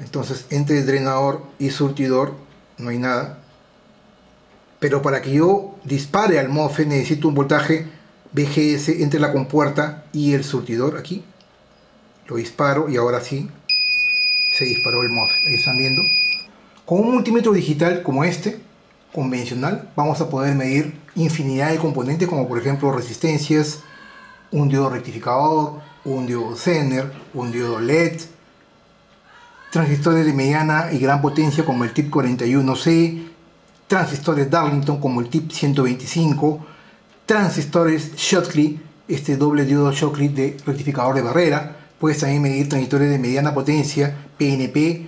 Entonces entre drenador y surtidor no hay nada, pero para que yo dispare al MOSFET necesito un voltaje VGS entre la compuerta y el surtidor. Aquí lo disparo y ahora sí se disparó el MOSFET. Ahí están viendo. Con un multímetro digital como este, convencional, vamos a poder medir infinidad de componentes, como por ejemplo resistencias, un diodo rectificador, un diodo Zener, un diodo LED, transistores de mediana y gran potencia como el TIP41C, transistores Darlington como el TIP125, transistores Schottky, este doble diodo Schottky de rectificador de barrera. Puedes también medir transistores de mediana potencia, PNP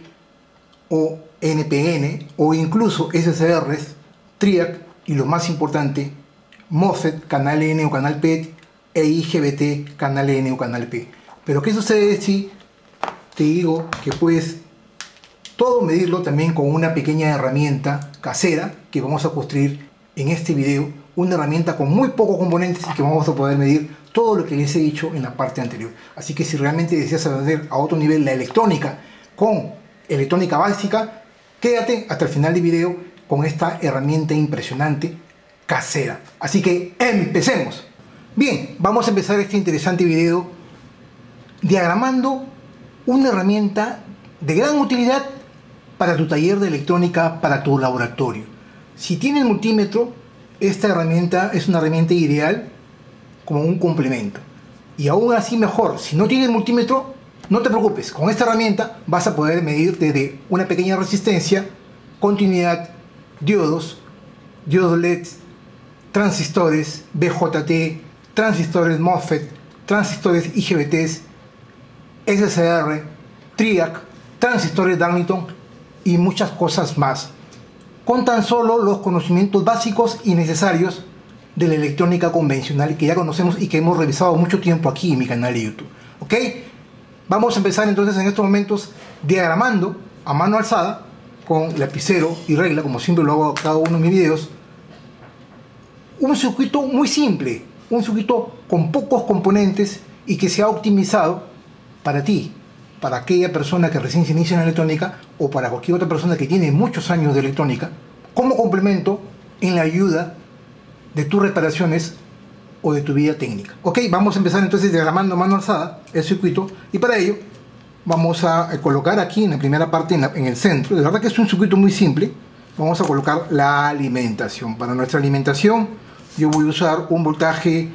o NPN, o incluso SCRs, TRIAC y lo más importante, MOSFET, canal N o canal P, e IGBT, canal N o canal P. Pero ¿qué sucede si te digo que puedes todo medirlo también con una pequeña herramienta casera que vamos a construir en este video? Una herramienta con muy pocos componentes y que vamos a poder medir todo lo que les he dicho en la parte anterior. Así que si realmente deseas aprender a otro nivel la electrónica con electrónica básica, quédate hasta el final del video con esta herramienta impresionante casera. Así que empecemos. Bien, vamos a empezar este interesante video diagramando una herramienta de gran utilidad para tu taller de electrónica, para tu laboratorio. Si tienes multímetro, esta herramienta es una herramienta ideal como un complemento. Y aún así mejor, si no tienes multímetro, no te preocupes, con esta herramienta vas a poder medir desde una pequeña resistencia, continuidad, diodos, diodos LED, transistores BJT, transistores MOSFET, transistores IGBTs, SCR, TRIAC, transistores Darlington y muchas cosas más, con tan solo los conocimientos básicos y necesarios de la electrónica convencional que ya conocemos y que hemos revisado mucho tiempo aquí en mi canal de YouTube. ¿Ok? Vamos a empezar entonces en estos momentos diagramando a mano alzada con lapicero y regla, como siempre lo hago a cada uno de mis videos, un circuito muy simple, un circuito con pocos componentes y que se ha optimizado para ti, para aquella persona que recién se inicia en la electrónica o para cualquier otra persona que tiene muchos años de electrónica, como complemento en la ayuda de tus reparaciones o de tu vida técnica. Ok, vamos a empezar entonces diagramando mano alzada el circuito, y para ello vamos a colocar aquí en la primera parte, en el centro. De verdad que es un circuito muy simple. Vamos a colocar la alimentación. Para nuestra alimentación yo voy a usar un voltaje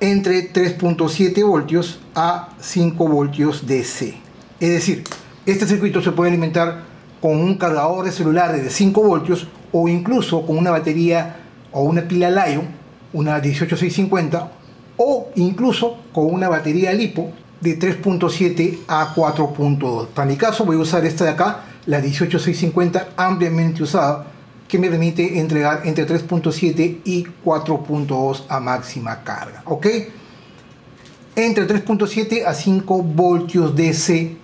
entre 3.7 voltios a 5 voltios DC. Es decir, este circuito se puede alimentar con un cargador de celular de 5 voltios o incluso con una batería o una pila Lion, una 18650, o incluso con una batería lipo de 3.7 a 4.2. Para mi caso voy a usar esta de acá, la 18650, ampliamente usada, que me permite entregar entre 3.7 y 4.2 a máxima carga. ¿Ok? Entre 3.7 a 5 voltios DC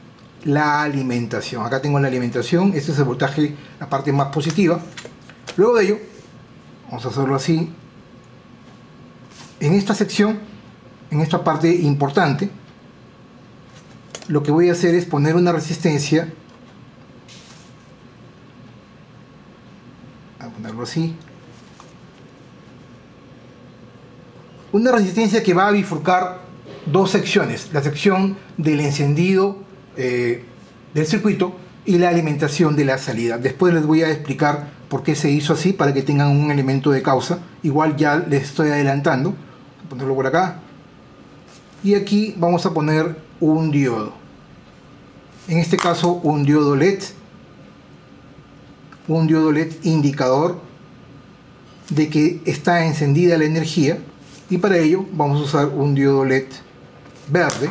la alimentación. Acá tengo la alimentación, este es el voltaje, la parte más positiva. Luego de ello, vamos a hacerlo así. En esta sección, en esta parte importante, lo que voy a hacer es poner una resistencia, a ponerlo así, una resistencia que va a bifurcar dos secciones, la sección del encendido del circuito y la alimentación de la salida. Después les voy a explicar por qué se hizo así, para que tengan un elemento de causa. Igual ya les estoy adelantando. Ponerlo por acá, y aquí vamos a poner un diodo, en este caso un diodo LED, un diodo LED indicador de que está encendida la energía, y para ello vamos a usar un diodo LED verde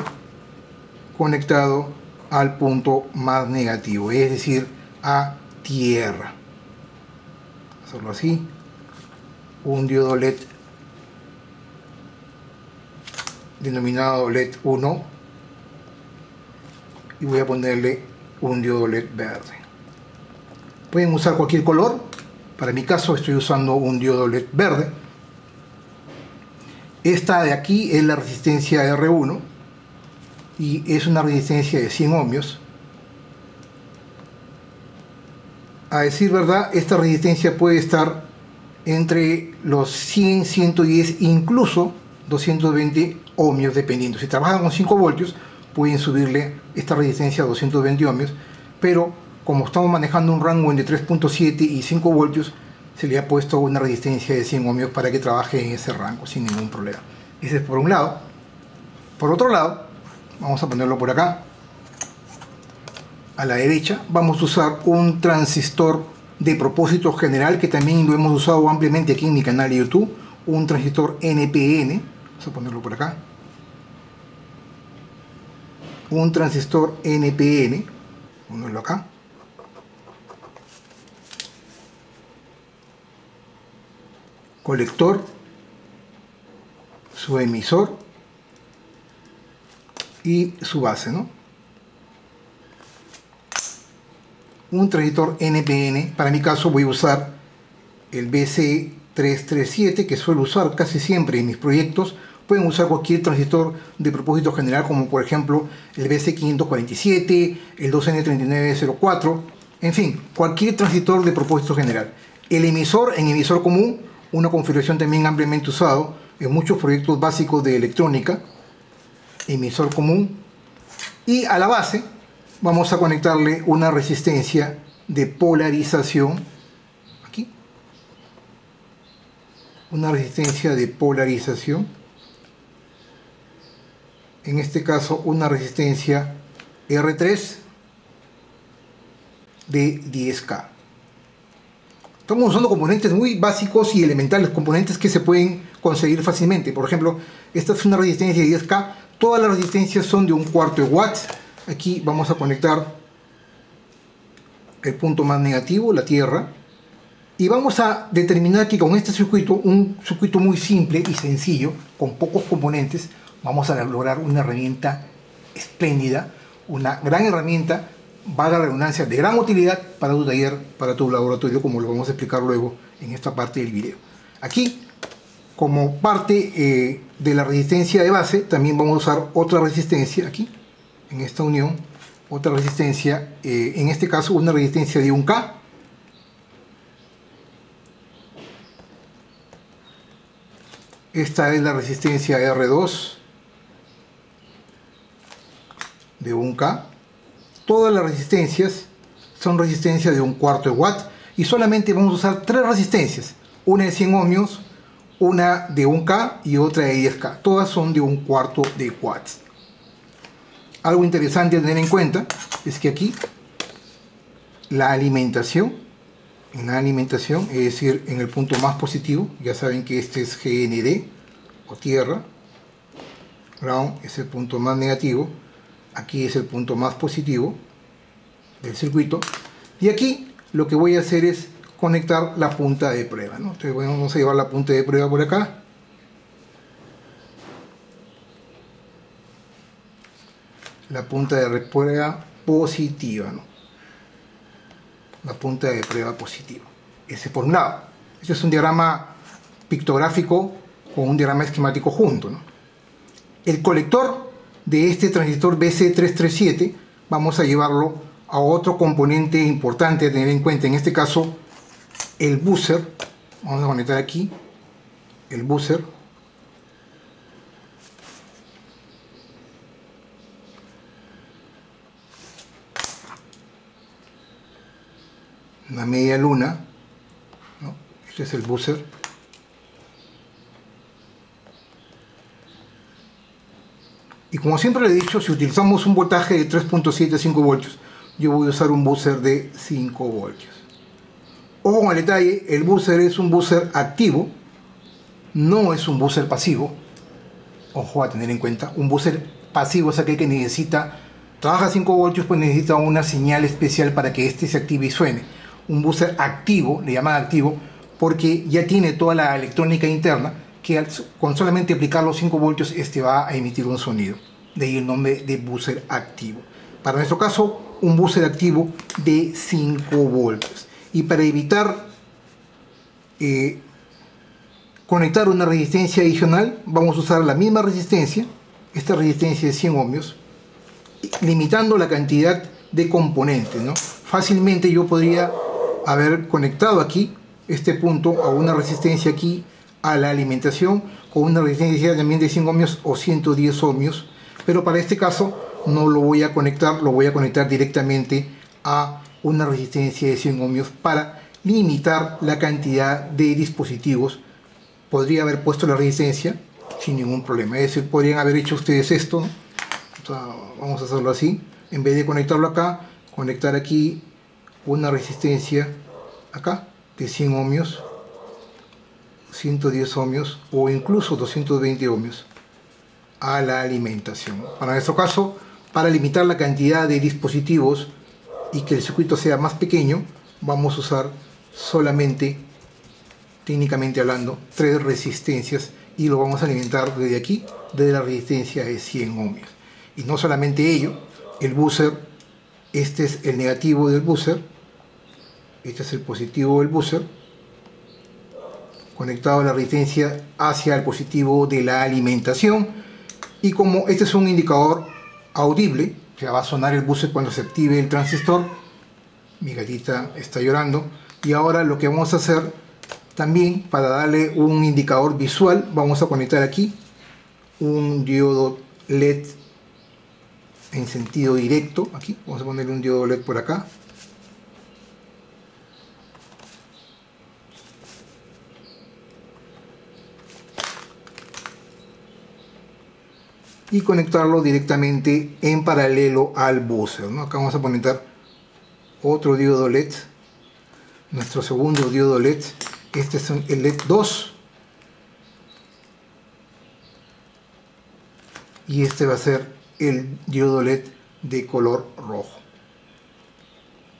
conectado al punto más negativo, es decir, a tierra. Hacerlo así, un diodo LED denominado LED 1, y voy a ponerle un diodo LED verde. Pueden usar cualquier color, para mi caso estoy usando un diodo LED verde. Esta de aquí es la resistencia R1 y es una resistencia de 100 ohmios, A decir verdad, esta resistencia puede estar entre los 100, 110, incluso 220 ohmios, dependiendo. Si trabajan con 5 voltios, pueden subirle esta resistencia a 220 ohmios, pero como estamos manejando un rango entre 3.7 y 5 voltios, se le ha puesto una resistencia de 100 ohmios para que trabaje en ese rango sin ningún problema. Ese es por un lado. Por otro lado, vamos a ponerlo por acá. A la derecha vamos a usar un transistor de propósito general que también lo hemos usado ampliamente aquí en mi canal de YouTube, un transistor NPN. Vamos a ponerlo por acá. Un transistor NPN, ponerlo acá. Colector, su emisor y su base, ¿no? Un transistor NPN. Para mi caso voy a usar el BC337 que suelo usar casi siempre en mis proyectos. Pueden usar cualquier transistor de propósito general, como por ejemplo el BC547, el 2N3904, en fin, cualquier transistor de propósito general. El emisor en emisor común, una configuración también ampliamente usado en muchos proyectos básicos de electrónica, emisor común. Y a la base vamos a conectarle una resistencia de polarización, aquí, una resistencia de polarización, en este caso una resistencia R3 de 10K. Estamos usando componentes muy básicos y elementales, componentes que se pueden conseguir fácilmente. Por ejemplo, esta es una resistencia de 10K, todas las resistencias son de 1/4 de watts. Aquí vamos a conectar el punto más negativo, la tierra, y vamos a determinar que con este circuito, un circuito muy simple y sencillo, con pocos componentes, vamos a lograr una herramienta espléndida, una gran herramienta, valga la redundancia, de gran utilidad para tu taller, para tu laboratorio, como lo vamos a explicar luego en esta parte del video. Aquí, como parte de la resistencia de base, también vamos a usar otra resistencia aquí, en esta unión, otra resistencia, en este caso una resistencia de 1K, esta es la resistencia R2 de 1K, todas las resistencias son resistencias de 1/4 de watt y solamente vamos a usar 3 resistencias, una de 100 ohmios, una de 1K y otra de 10K, todas son de 1/4 de watts. Algo interesante a tener en cuenta es que aquí la alimentación, en la alimentación, es decir, en el punto más positivo, ya saben que este es GND o tierra, ground es el punto más negativo, aquí es el punto más positivo del circuito, y aquí lo que voy a hacer es conectar la punta de prueba, ¿no? Entonces vamos a llevar la punta de prueba por acá. La punta de prueba positiva, ¿no? La punta de prueba positiva. Ese por un lado. Este es un diagrama pictográfico con un diagrama esquemático junto, ¿no? El colector de este transistor BC337 vamos a llevarlo a otro componente importante a tener en cuenta. En este caso, el buzzer. Vamos a conectar aquí el buzzer. Una media luna, ¿no? Este es el buzzer. Y como siempre le he dicho, si utilizamos un voltaje de 3.7 a 5 voltios, yo voy a usar un buzzer de 5 voltios. Ojo con el detalle, el buzzer es un buzzer activo, no es un buzzer pasivo. Ojo a tener en cuenta, un buzzer pasivo es aquel que necesita, trabaja 5 voltios, pues necesita una señal especial para que este se active y suene. Un buzzer activo, le llaman activo, porque ya tiene toda la electrónica interna que con solamente aplicar los 5 voltios este va a emitir un sonido. De ahí el nombre de buzzer activo. Para nuestro caso, un buzzer activo de 5 voltios. Y para evitar conectar una resistencia adicional, vamos a usar la misma resistencia, esta resistencia de 100 ohmios, limitando la cantidad de componentes, ¿no? Fácilmente yo podría haber conectado aquí este punto a una resistencia aquí a la alimentación con una resistencia también de 5 ohmios o 110 ohmios, pero para este caso no lo voy a conectar, lo voy a conectar directamente a una resistencia de 100 ohmios para limitar la cantidad de dispositivos. Podría haber puesto la resistencia sin ningún problema, es decir, podrían haber hecho ustedes esto, ¿no? O sea, vamos a hacerlo así, en vez de conectarlo acá, conectar aquí una resistencia acá de 100 ohmios, 110 ohmios o incluso 220 ohmios a la alimentación, para nuestro caso, para limitar la cantidad de dispositivos y que el circuito sea más pequeño. Vamos a usar solamente, técnicamente hablando, 3 resistencias y lo vamos a alimentar desde aquí, desde la resistencia de 100 ohmios. Y no solamente ello, el buzzer, este es el negativo del buzzer, este es el positivo del buzzer, conectado a la resistencia hacia el positivo de la alimentación. Y como este es un indicador audible, o sea, va a sonar el buzzer cuando se active el transistor. Mi gatita está llorando. Y ahora lo que vamos a hacer también, para darle un indicador visual, vamos a conectar aquí un diodo LED en sentido directo. Aquí vamos a ponerle un diodo LED por acá. Y conectarlo directamente en paralelo al buzzer, ¿no? Acá vamos a conectar otro diodo LED, nuestro segundo diodo LED. Este es el LED 2 y este va a ser el diodo LED de color rojo.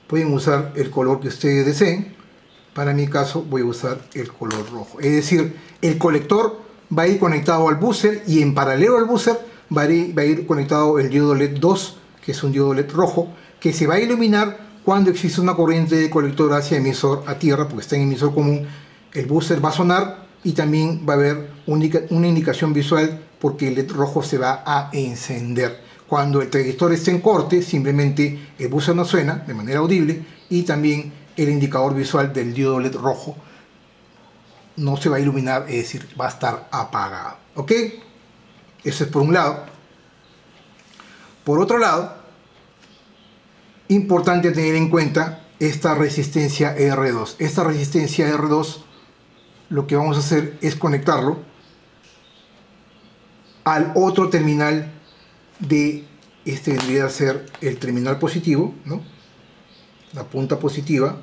Pueden usar el color que ustedes deseen, para mi caso voy a usar el color rojo. Es decir, el colector va a ir conectado al buzzer y en paralelo al buzzer va a ir conectado el diodo LED 2, que es un diodo LED rojo, que se va a iluminar cuando existe una corriente de colector hacia emisor a tierra, porque está en emisor común. El buzzer va a sonar y también va a haber una indicación visual, porque el LED rojo se va a encender. Cuando el transistor esté en corte, simplemente el buzzer no suena de manera audible y también el indicador visual del diodo LED rojo no se va a iluminar, es decir, va a estar apagado. ¿Ok? Eso es por un lado. Por otro lado, importante tener en cuenta esta resistencia R2. Esta resistencia R2, lo que vamos a hacer es conectarlo al otro terminal de este, debería ser el terminal positivo, ¿no? La punta positiva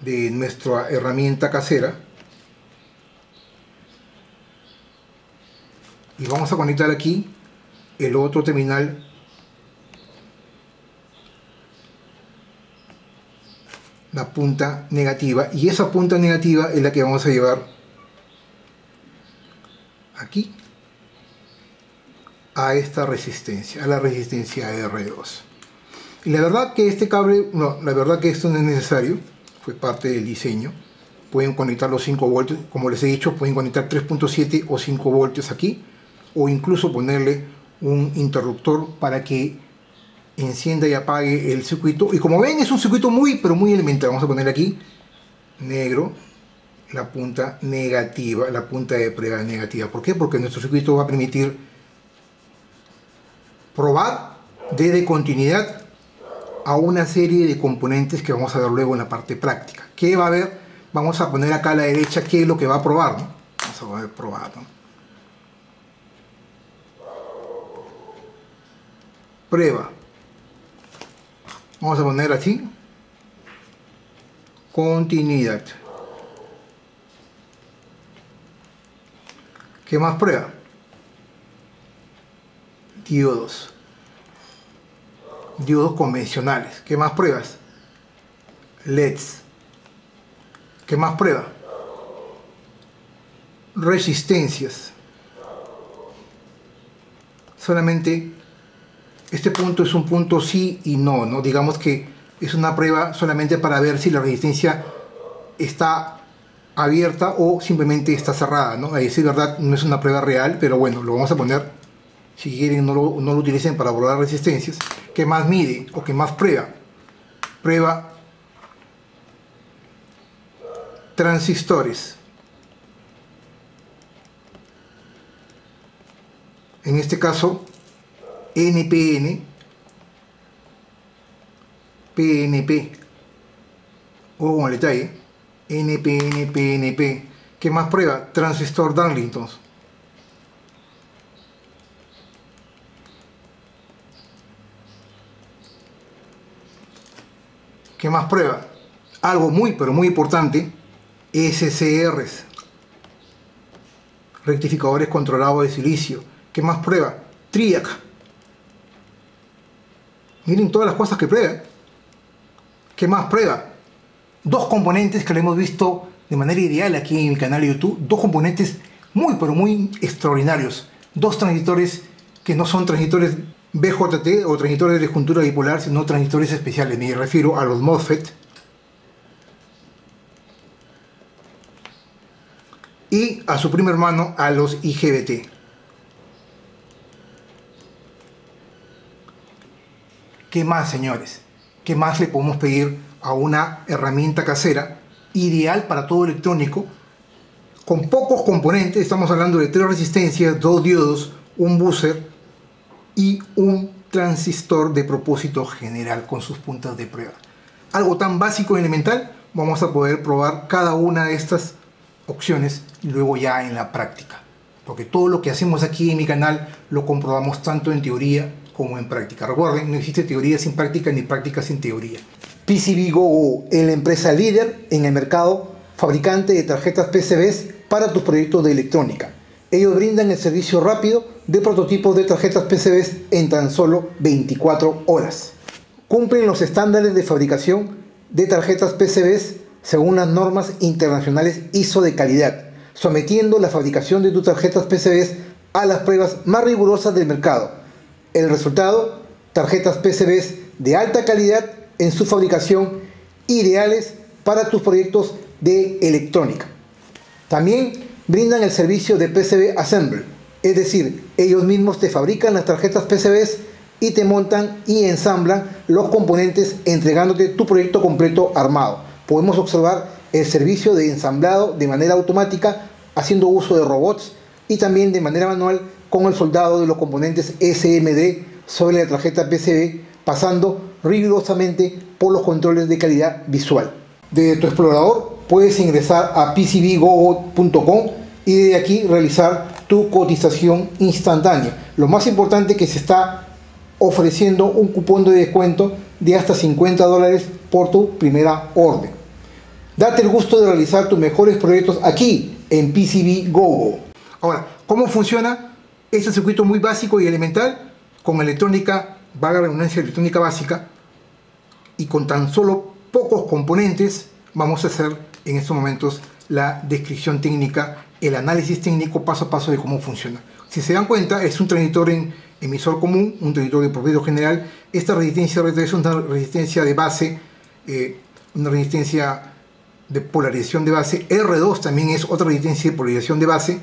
de nuestra herramienta casera. Y vamos a conectar aquí el otro terminal la punta negativa, y esa punta negativa es la que vamos a llevar aquí a esta resistencia, a la resistencia R2. Y la verdad que este cable, no, la verdad que esto no es necesario, fue parte del diseño. Pueden conectar los 5 voltios, como les he dicho, pueden conectar 3.7 o 5 voltios aquí, o incluso ponerle un interruptor para que encienda y apague el circuito. Y como ven, es un circuito muy pero muy elemental. Vamos a poner aquí negro la punta negativa, la punta de prueba negativa. ¿Por qué? Porque nuestro circuito va a permitir probar desde continuidad a una serie de componentes que vamos a ver luego en la parte práctica. ¿Qué va a haber? Vamos a poner acá a la derecha qué es lo que va a probar, ¿no? Vamos a poner probar, ¿no? Prueba. Vamos a poner así, continuidad. ¿Qué más prueba? Diodos. Diodos convencionales. ¿Qué más pruebas? LEDs. ¿Qué más prueba? Resistencias. Solamente este punto es un punto sí y no, ¿no? Digamos que es una prueba solamente para ver si la resistencia está abierta o simplemente está cerrada, ¿no? Es verdad, no es una prueba real, pero bueno, lo vamos a poner. Si quieren, no lo utilicen para probar resistencias. ¿Qué más mide o qué más prueba? Prueba transistores. En este caso, NPN, PNP, ojo con el detalle, NPN, PNP. ¿Qué más prueba? Transistor Darlington. ¿Qué más prueba? Algo muy, pero muy importante, SCRs, rectificadores controlados de silicio. ¿Qué más prueba? TRIAC. Miren todas las cosas que prueba. ¿Qué más prueba? Dos componentes que lo hemos visto de manera ideal aquí en mi canal de YouTube. Dos componentes muy, pero muy extraordinarios. Dos transistores que no son transistores BJT o transistores de juntura bipolar, sino transistores especiales. Me refiero a los MOSFET. Y a su primo hermano, a los IGBT. ¿Qué más, señores? ¿Qué más le podemos pedir a una herramienta casera ideal para todo electrónico? Con pocos componentes, estamos hablando de 3 resistencias, 2 diodos, un buzzer y un transistor de propósito general con sus puntas de prueba. Algo tan básico y elemental, vamos a poder probar cada una de estas opciones y luego ya en la práctica, porque todo lo que hacemos aquí en mi canal lo comprobamos tanto en teoría como en práctica. Recuerden, no existe teoría sin práctica ni práctica sin teoría. PCBGo es la empresa líder en el mercado, fabricante de tarjetas PCBs para tus proyectos de electrónica. Ellos brindan el servicio rápido de prototipos de tarjetas PCBs en tan solo 24 horas. Cumplen los estándares de fabricación de tarjetas PCBs según las normas internacionales ISO de calidad, sometiendo la fabricación de tus tarjetas PCBs a las pruebas más rigurosas del mercado. El resultado, tarjetas PCBs de alta calidad en su fabricación, ideales para tus proyectos de electrónica. También brindan el servicio de PCB Assembly, es decir, ellos mismos te fabrican las tarjetas PCBs y te montan y ensamblan los componentes, entregándote tu proyecto completo armado. Podemos observar el servicio de ensamblado de manera automática haciendo uso de robots y también de manera manual con el soldado de los componentes SMD sobre la tarjeta PCB, pasando rigurosamente por los controles de calidad visual. Desde tu explorador puedes ingresar a pcbgo.com y desde aquí realizar tu cotización instantánea. Lo más importante es que se está ofreciendo un cupón de descuento de hasta $50 por tu primera orden. Date el gusto de realizar tus mejores proyectos aquí en PCBGo. Ahora, ¿cómo funciona este circuito muy básico y elemental con electrónica, vaga redundancia, electrónica básica y con tan solo pocos componentes? Vamos a hacer en estos momentos la descripción técnica, el análisis técnico paso a paso de cómo funciona. Si se dan cuenta, es un transistor en emisor común, un transistor de propiedad general. Esta resistencia R3 es una resistencia de base, una resistencia de polarización de base. R2 también es otra resistencia de polarización de base.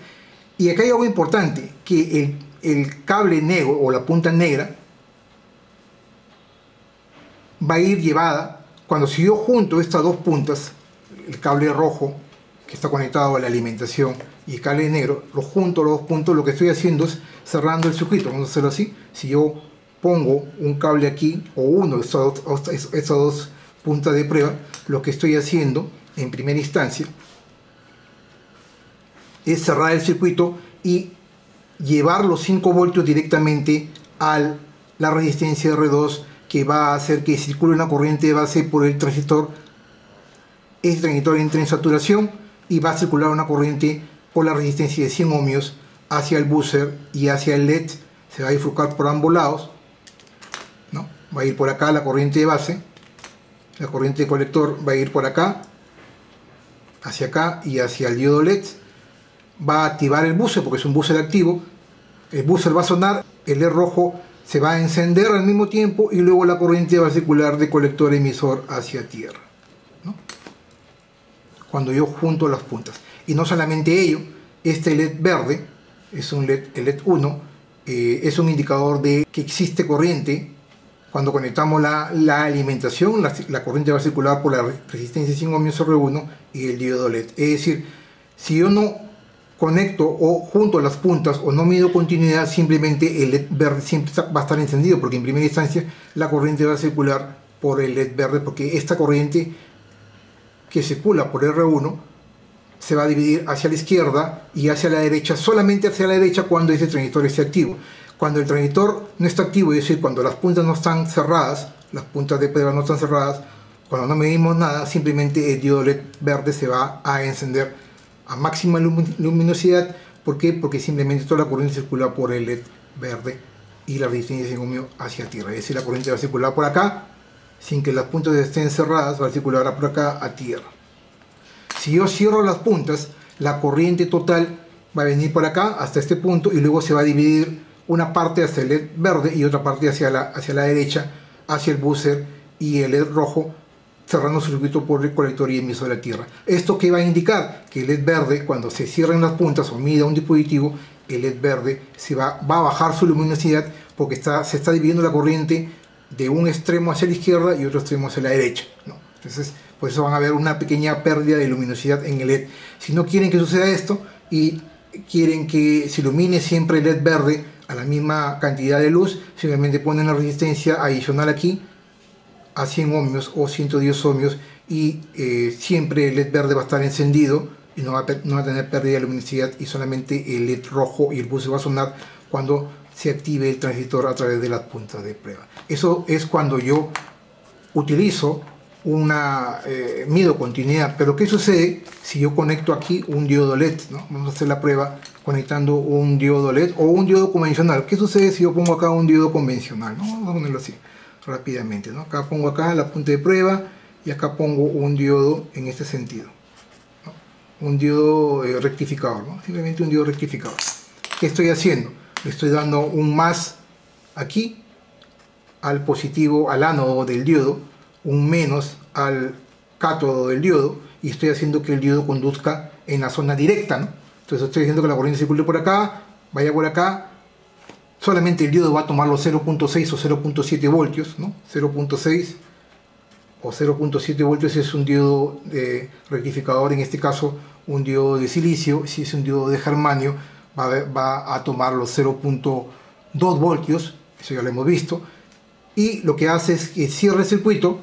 Y acá hay algo importante, que el cable negro o la punta negra va a ir llevada, cuando si yo junto estas dos puntas, el cable rojo que está conectado a la alimentación y el cable negro, lo junto los dos puntos, lo que estoy haciendo es cerrando el circuito. Vamos a hacerlo así. Si yo pongo un cable aquí o uno de estas dos puntas de prueba, lo que estoy haciendo en primera instancia es cerrar el circuito y llevar los 5 voltios directamente a la resistencia R2, que va a hacer que circule una corriente de base por el transistor. Este transistor entra en saturación y va a circular una corriente por la resistencia de 100 ohmios hacia el buzzer y hacia el LED. Se va a bifurcar por ambos lados, ¿no? Va a ir por acá la corriente de base, la corriente de colector va a ir por acá, hacia acá y hacia el diodo LED. Va a activar el buzzer porque es un buzzer activo. El buzzer va a sonar, el LED rojo se va a encender al mismo tiempo y luego la corriente va a circular de colector a emisor hacia tierra, ¿no? Cuando yo junto las puntas. Y no solamente ello, este LED verde es un LED, el LED 1, es un indicador de que existe corriente Cuando conectamos la alimentación, la corriente va a circular por la resistencia 5 ohmios R1 y el diodo LED. Es decir, si yo no conecto o junto a las puntas o no mido continuidad, simplemente el LED verde siempre va a estar encendido, porque en primera instancia la corriente va a circular por el LED verde, porque esta corriente que circula por R1 se va a dividir hacia la izquierda y hacia la derecha, solamente hacia la derecha cuando ese transistor esté activo. Cuando el transistor no está activo, es decir, cuando las puntas no están cerradas, las puntas de prueba no están cerradas, cuando no medimos nada, simplemente el diodo LED verde se va a encender a máxima luminosidad. ¿Por qué? Porque simplemente toda la corriente circula por el LED verde y la resistencia 5 ohmios hacia tierra. Es decir, la corriente va a circular por acá, sin que las puntas estén cerradas, va a circular por acá a tierra. Si yo cierro las puntas, la corriente total va a venir por acá hasta este punto y luego se va a dividir una parte hacia el LED verde y otra parte hacia la derecha, hacia el buzzer y el LED rojo, cerrando su circuito por el colector y emisor a tierra. ¿Esto qué va a indicar? Que el LED verde, cuando se cierren las puntas o mida un dispositivo, el LED verde va a bajar su luminosidad, porque se está dividiendo la corriente de un extremo hacia la izquierda y otro extremo hacia la derecha, ¿no? Entonces, por eso van a haber una pequeña pérdida de luminosidad en el LED. Si no quieren que suceda esto y quieren que se ilumine siempre el LED verde a la misma cantidad de luz, simplemente ponen la resistencia adicional aquí a 100 ohmios o 110 ohmios y siempre el LED verde va a estar encendido y no va a tener pérdida de luminosidad, y solamente el LED rojo y el buzzer va a sonar cuando se active el transistor a través de las puntas de prueba. Eso es cuando yo utilizo una mido continuidad. Pero ¿qué sucede si yo conecto aquí un diodo LED, ¿no? Vamos a hacer la prueba conectando un diodo LED o un diodo convencional. ¿Qué sucede si yo pongo acá un diodo convencional, ¿no? Vamos a ponerlo así rápidamente, ¿no? Acá pongo acá la punta de prueba y acá pongo un diodo en este sentido, ¿no? Un diodo rectificador, ¿no? Simplemente un diodo rectificador. ¿Qué estoy haciendo? Le estoy dando un más aquí al positivo, al ánodo del diodo, un menos al cátodo del diodo, y estoy haciendo que el diodo conduzca en la zona directa, ¿no? Entonces estoy haciendo que la corriente circule por acá, vaya por acá. Solamente el diodo va a tomar los 0.6 o 0.7 voltios, ¿no? 0.6 o 0.7 voltios si es un diodo de rectificador, en este caso un diodo de silicio. Si es un diodo de germanio, va a tomar los 0.2 voltios, eso ya lo hemos visto. Y lo que hace es que cierra el circuito,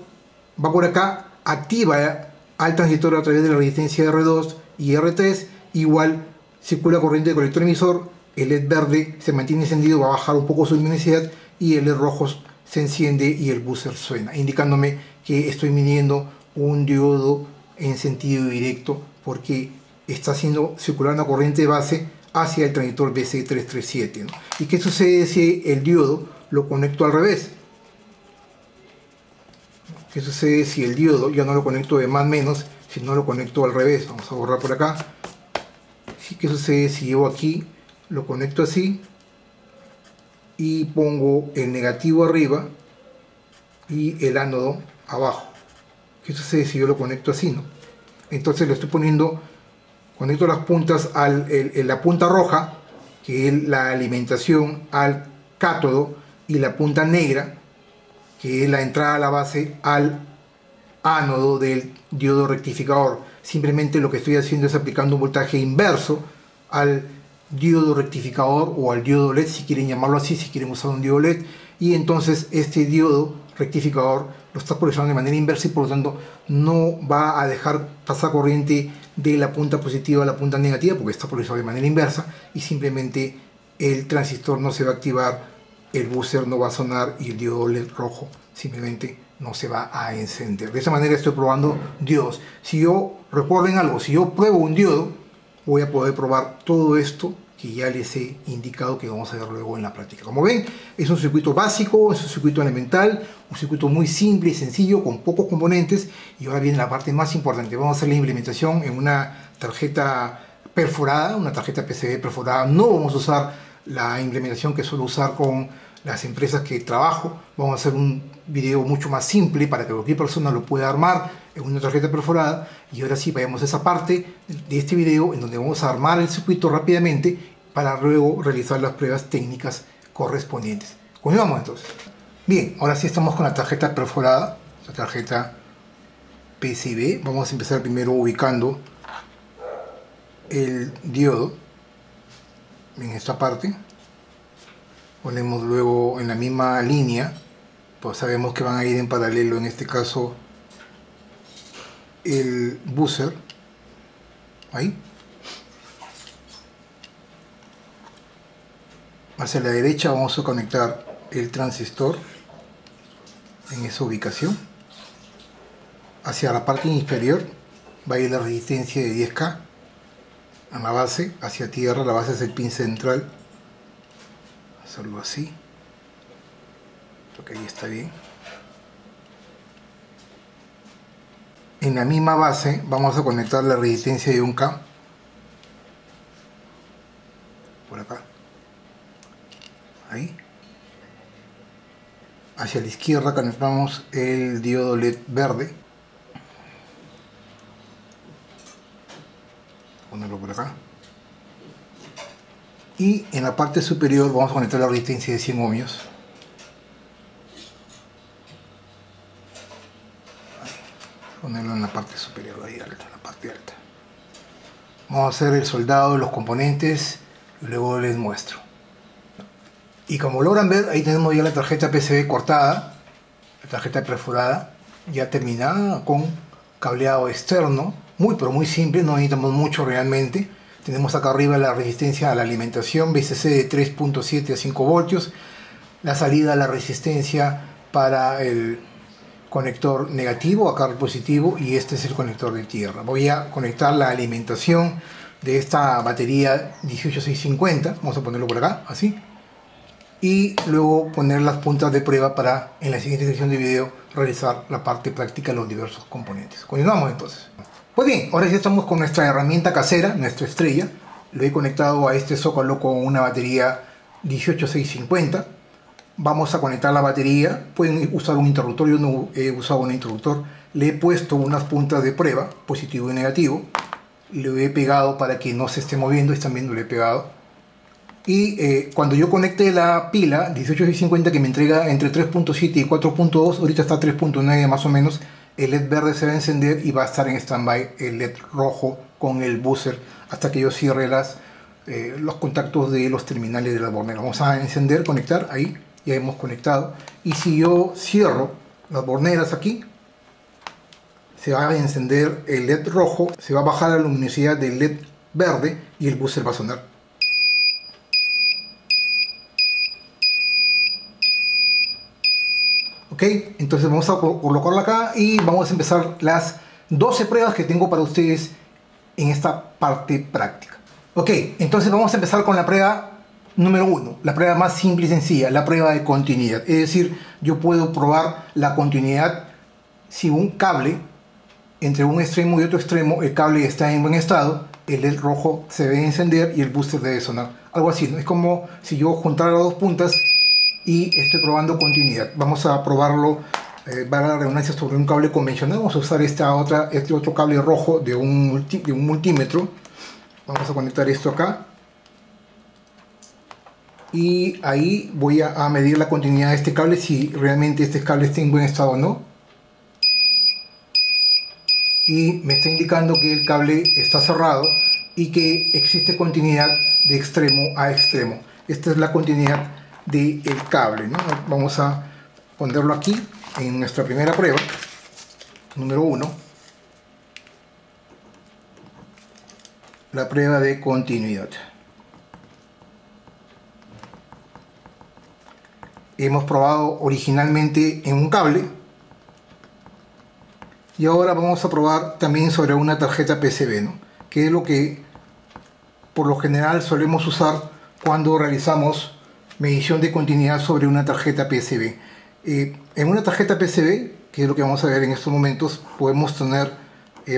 va por acá, activa al transistor a través de la resistencia R2 y R3, igual circula corriente de colector emisor, el LED verde se mantiene encendido, va a bajar un poco su luminosidad y el LED rojo se enciende y el buzzer suena, indicándome que estoy midiendo un diodo en sentido directo, porque está haciendo circular una corriente de base hacia el transistor BC337, ¿no? ¿Y qué sucede si el diodo lo conecto al revés? ¿Qué sucede si el diodo yo no lo conecto de más menos, sino lo conecto al revés? Vamos a borrar por acá. ¿Qué sucede si yo aquí lo conecto así y pongo el negativo arriba y el ánodo abajo? ¿Qué sucede si yo lo conecto así, no? Entonces le estoy poniendo, conecto las puntas la punta roja, que es la alimentación, al cátodo, y la punta negra, que es la entrada a la base, al ánodo del diodo rectificador. Simplemente lo que estoy haciendo es aplicando un voltaje inverso al diodo rectificador o al diodo LED, si quieren llamarlo así, si quieren usar un diodo LED, y entonces este diodo rectificador lo está polarizando de manera inversa y por lo tanto no va a dejar pasar corriente de la punta positiva a la punta negativa, porque está polarizado de manera inversa, y simplemente el transistor no se va a activar, el buzzer no va a sonar y el diodo LED rojo simplemente no se va a encender. De esa manera estoy probando diodos. Si yo, recuerden algo, si yo pruebo un diodo, voy a poder probar todo esto que ya les he indicado, que vamos a ver luego en la práctica. Como ven, es un circuito básico, es un circuito elemental, un circuito muy simple y sencillo, con pocos componentes. Y ahora viene la parte más importante. Vamos a hacer la implementación en una tarjeta perforada, una tarjeta PCB perforada. No vamos a usar la implementación que suelo usar con las empresas que trabajo. Vamos a hacer un video mucho más simple para que cualquier persona lo pueda armar en una tarjeta perforada. Y ahora sí, vayamos a esa parte de este video en donde vamos a armar el circuito rápidamente para luego realizar las pruebas técnicas correspondientes. Continuamos entonces. Bien, ahora sí estamos con la tarjeta perforada, la tarjeta PCB. Vamos a empezar primero ubicando el diodo en esta parte. Ponemos luego en la misma línea, pues sabemos que van a ir en paralelo, en este caso el buzzer, ahí, hacia la derecha vamos a conectar el transistor en esa ubicación. Hacia la parte inferior va a ir la resistencia de 10K a la base, hacia tierra. La base es el pin central, hacerlo así, creo que ahí está bien. En la misma base vamos a conectar la resistencia de 1K por acá, ahí. Hacia la izquierda conectamos el diodo LED verde, ponerlo por acá, y en la parte superior vamos a conectar la resistencia de 100 ohmios. Ponerlo en la parte superior, ahí alta, en la parte alta. Vamos a hacer el soldado de los componentes y luego les muestro. Y como logran ver, ahí tenemos ya la tarjeta PCB cortada, la tarjeta perforada, ya terminada con cableado externo, muy pero muy simple, no necesitamos mucho realmente. Tenemos acá arriba la resistencia a la alimentación, VCC de 3.7 a 5 voltios, la salida a la resistencia para el conector negativo, acá el positivo, y este es el conector de tierra. Voy a conectar la alimentación de esta batería 18650, vamos a ponerlo por acá, así, y luego poner las puntas de prueba para en la siguiente sección de video realizar la parte práctica de los diversos componentes. Continuamos entonces. Pues bien, ahora ya estamos con nuestra herramienta casera, nuestra estrella. Lo he conectado a este zócalo con una batería 18650. Vamos a conectar la batería, pueden usar un interruptor, yo no he usado un interruptor. Le he puesto unas puntas de prueba, positivo y negativo. Lo he pegado para que no se esté moviendo, están viendo, lo he pegado. Y cuando yo conecte la pila 18650 que me entrega entre 3.7 y 4.2, ahorita está 3.9 más o menos, el LED verde se va a encender y va a estar en standby el LED rojo con el buzzer hasta que yo cierre los contactos de los terminales de la bornera. Vamos a encender, conectar, ahí. Ya hemos conectado, y si yo cierro las borneras aquí se va a encender el LED rojo, se va a bajar la luminosidad del LED verde y el buzzer va a sonar. Ok, entonces vamos a colocarla acá y vamos a empezar las 12 pruebas que tengo para ustedes en esta parte práctica. Ok, entonces vamos a empezar con la prueba número 1, la prueba más simple y sencilla, la prueba de continuidad. Es decir, yo puedo probar la continuidad si un cable, entre un extremo y otro extremo, el cable está en buen estado, el LED rojo se debe encender y el buzzer debe sonar. Algo así, ¿no? Es como si yo juntara las dos puntas y estoy probando continuidad. Vamos a probarlo, para la redundancia, sobre un cable convencional. Vamos a usar este otro cable rojo de un multímetro. Vamos a conectar esto acá. Y ahí voy a medir la continuidad de este cable, si realmente este cable está en buen estado o no. Y me está indicando que el cable está cerrado y que existe continuidad de extremo a extremo. Esta es la continuidad del cable, ¿no? Vamos a ponerlo aquí en nuestra primera prueba, número 1. La prueba de continuidad. Hemos probado originalmente en un cable y ahora vamos a probar también sobre una tarjeta PCB, ¿no? Que es lo que por lo general solemos usar cuando realizamos medición de continuidad sobre una tarjeta PCB. En una tarjeta PCB, que es lo que vamos a ver en estos momentos, podemos tener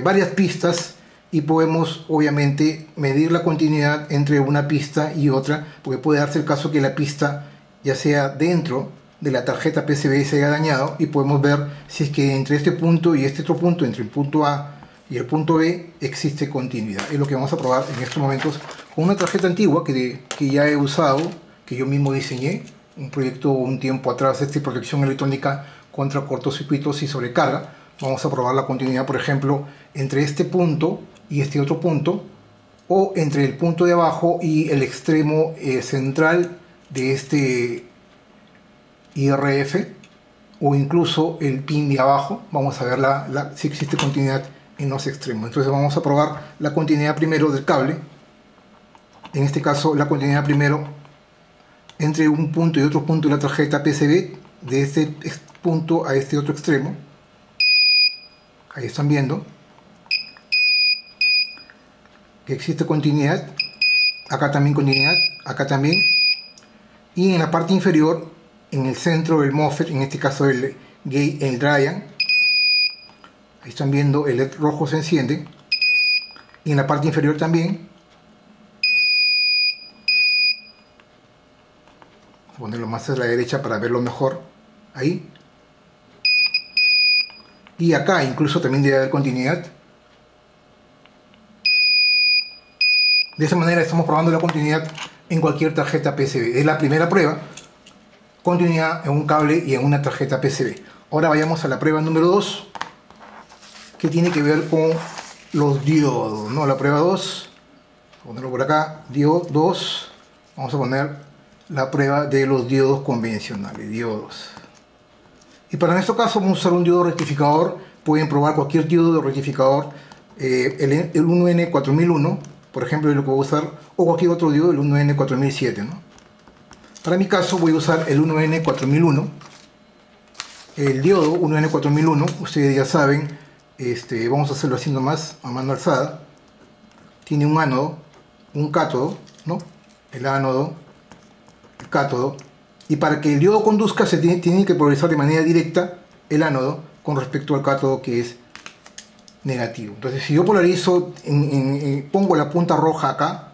varias pistas y podemos obviamente medir la continuidad entre una pista y otra, porque puede darse el caso que la pista, ya sea dentro de la tarjeta PCB, se haya dañado, y podemos ver si es que entre este punto y este otro punto, entre el punto A y el punto B, existe continuidad. Es lo que vamos a probar en estos momentos con una tarjeta antigua que ya he usado, que yo mismo diseñé, un proyecto un tiempo atrás, protección electrónica contra cortocircuitos y sobrecarga. Vamos a probar la continuidad, por ejemplo, entre este punto y este otro punto, o entre el punto de abajo y el extremo central de este IRF, o incluso el pin de abajo. Vamos a ver si existe continuidad en los extremos. Entonces vamos a probar la continuidad primero del cable, en este caso la continuidad primero entre un punto y otro punto de la tarjeta PCB, de este punto a este otro extremo. Ahí están viendo que existe continuidad, acá también continuidad, acá también, y en la parte inferior, en el centro del MOSFET, en este caso el gate, el TRIAC. Ahí están viendo el LED rojo se enciende, y en la parte inferior también. Voy a ponerlo más a la derecha para verlo mejor, ahí, y acá incluso también debe haber continuidad. De esa manera estamos probando la continuidad en cualquier tarjeta PCB. Es la primera prueba, continuidad en un cable y en una tarjeta PCB. Ahora vayamos a la prueba número 2, que tiene que ver con los diodos, ¿no? La prueba 2, vamos a ponerlo por acá, diodo 2, vamos a poner la prueba de los diodos convencionales, diodos. Y para nuestro caso vamos a usar un diodo rectificador. Pueden probar cualquier diodo de rectificador, el 1N4001, por ejemplo, es lo que voy a usar, o cualquier otro diodo, el 1N4007, ¿no? Para mi caso voy a usar el 1N4001, el diodo 1N4001, ustedes ya saben, vamos a hacerlo haciendo más a mano alzada. Tiene un ánodo, un cátodo, ¿no? El ánodo, el cátodo, y para que el diodo conduzca se tiene que polarizar de manera directa el ánodo con respecto al cátodo, que es negativo. Entonces si yo polarizo, pongo la punta roja acá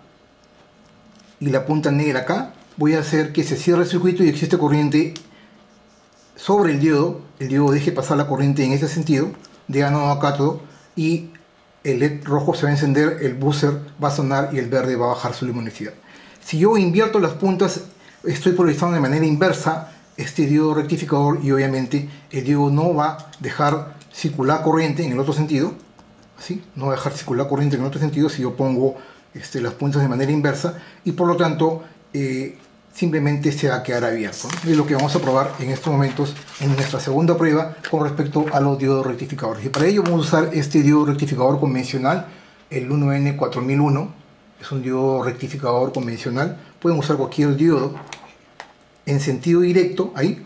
y la punta negra acá, voy a hacer que se cierre el circuito y existe corriente sobre el diodo deje pasar la corriente en este sentido, de ánodo a cátodo, y el LED rojo se va a encender, el buzzer va a sonar y el verde va a bajar su luminosidad. Si yo invierto las puntas, estoy polarizando de manera inversa este diodo rectificador, y obviamente el diodo no va a dejar circular corriente en el otro sentido, ¿sí? No va a dejar circular corriente en el otro sentido si yo pongo las puntas de manera inversa, y por lo tanto simplemente se va a quedar abierto, ¿no? Es lo que vamos a probar en estos momentos en nuestra segunda prueba con respecto a los diodos rectificadores, y para ello vamos a usar este diodo rectificador convencional, el 1N4001, es un diodo rectificador convencional. Pueden usar cualquier diodo en sentido directo, ahí,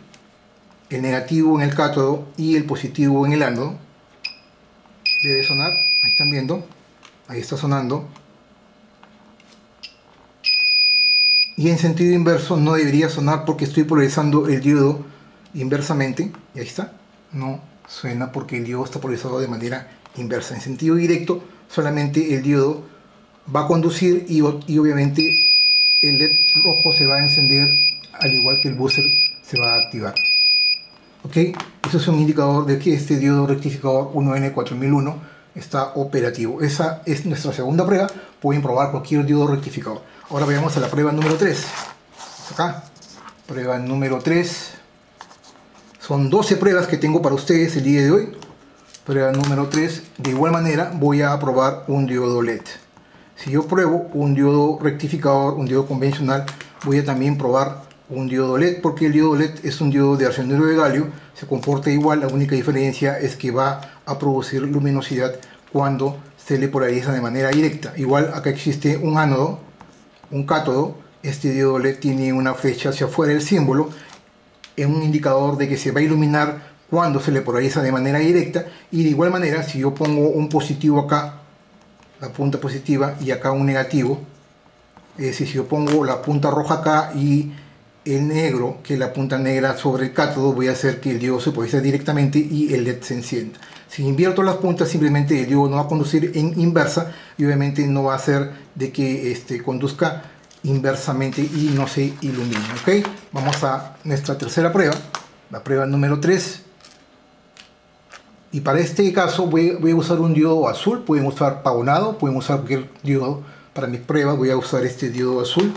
el negativo en el cátodo y el positivo en el ánodo. Debe sonar, ahí están viendo, ahí está sonando. Y en sentido inverso no debería sonar porque estoy polarizando el diodo inversamente. Y ahí está, no suena porque el diodo está polarizado de manera inversa. En sentido directo solamente el diodo va a conducir y obviamente el LED rojo se va a encender, al igual que el buzzer se va a activar. Ok, eso es un indicador de que este diodo rectificador 1N4001 está operativo. Esa es nuestra segunda prueba. Pueden probar cualquier diodo rectificador. Ahora veamos a la prueba número 3. Acá, prueba número 3. Son 12 pruebas que tengo para ustedes el día de hoy. Prueba número 3. De igual manera voy a probar un diodo LED. Si yo pruebo un diodo rectificador, un diodo convencional, voy a también probar un diodo LED, porque el diodo LED es un diodo de arsenuro de galio, se comporta igual, la única diferencia es que va a producir luminosidad cuando se le polariza de manera directa. Igual acá existe un ánodo, un cátodo, este diodo LED tiene una flecha hacia afuera del símbolo, es un indicador de que se va a iluminar cuando se le polariza de manera directa, y de igual manera si yo pongo un positivo acá, la punta positiva, y acá un negativo, es decir, si yo pongo la punta roja acá y el negro, que es la punta negra sobre el cátodo, voy a hacer que el diodo se polarice directamente y el LED se encienda. Si invierto las puntas, simplemente el diodo no va a conducir en inversa y obviamente no va a hacer de que conduzca inversamente y no se ilumine. ¿Okay? Vamos a nuestra tercera prueba, la prueba número 3. Y para este caso voy a usar un diodo azul. Pueden usar pavonado, pueden usar cualquier diodo. Para mis pruebas voy a usar este diodo azul.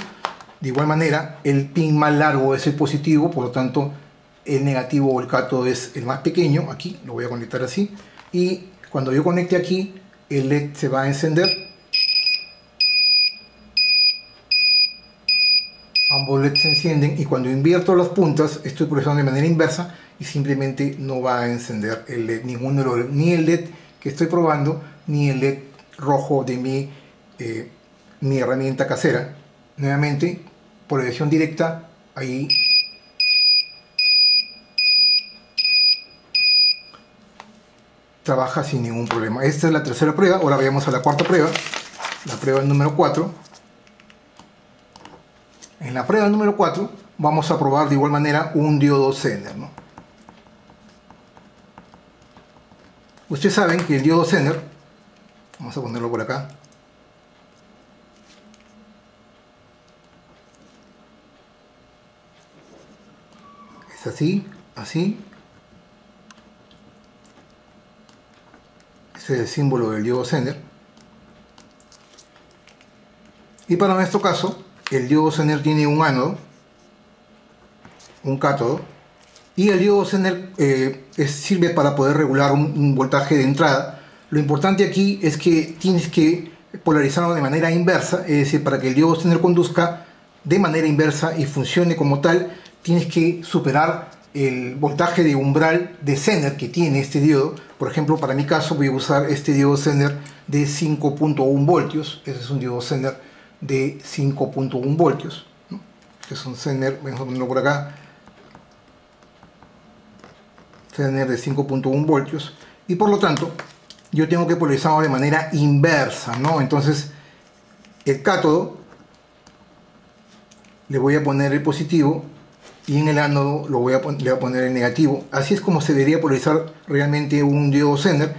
De igual manera, el pin más largo es el positivo, por lo tanto el negativo o el cátodo es el más pequeño. Aquí lo voy a conectar así, y cuando yo conecte aquí, el LED se va a encender. Ambos LEDs se encienden, y cuando invierto las puntas, estoy procesando de manera inversa, y simplemente no va a encender el LED, ninguno de los LED, ni el LED que estoy probando, ni el LED rojo de mi herramienta casera. Nuevamente, por elección directa, ahí trabaja sin ningún problema. Esta es la tercera prueba. Ahora vayamos a la cuarta prueba, la prueba número 4. En la prueba número 4 vamos a probar de igual manera un diodo Zener, ¿no? Ustedes saben que el diodo Zener, vamos a ponerlo por acá, es así, así. Este es el símbolo del diodo Zener. Y para nuestro caso, el diodo Zener tiene un ánodo, un cátodo, y el diodo Zener sirve para poder regular un voltaje de entrada. Lo importante aquí es que tienes que polarizarlo de manera inversa, es decir, para que el diodo Zener conduzca de manera inversa y funcione como tal, tienes que superar el voltaje de umbral de Zener que tiene este diodo. Por ejemplo, para mi caso voy a usar este diodo Zener de 5.1 voltios. Ese es un diodo Zener de 5.1 voltios, ¿no? Este es un Zener, vamos a ponerlo por acá, Zener de 5.1 voltios, y por lo tanto yo tengo que polarizarlo de manera inversa, ¿no? Entonces el cátodo le voy a poner el positivo y en el ánodo le voy a poner el negativo. Así es como se debería polarizar realmente un diodo Zener,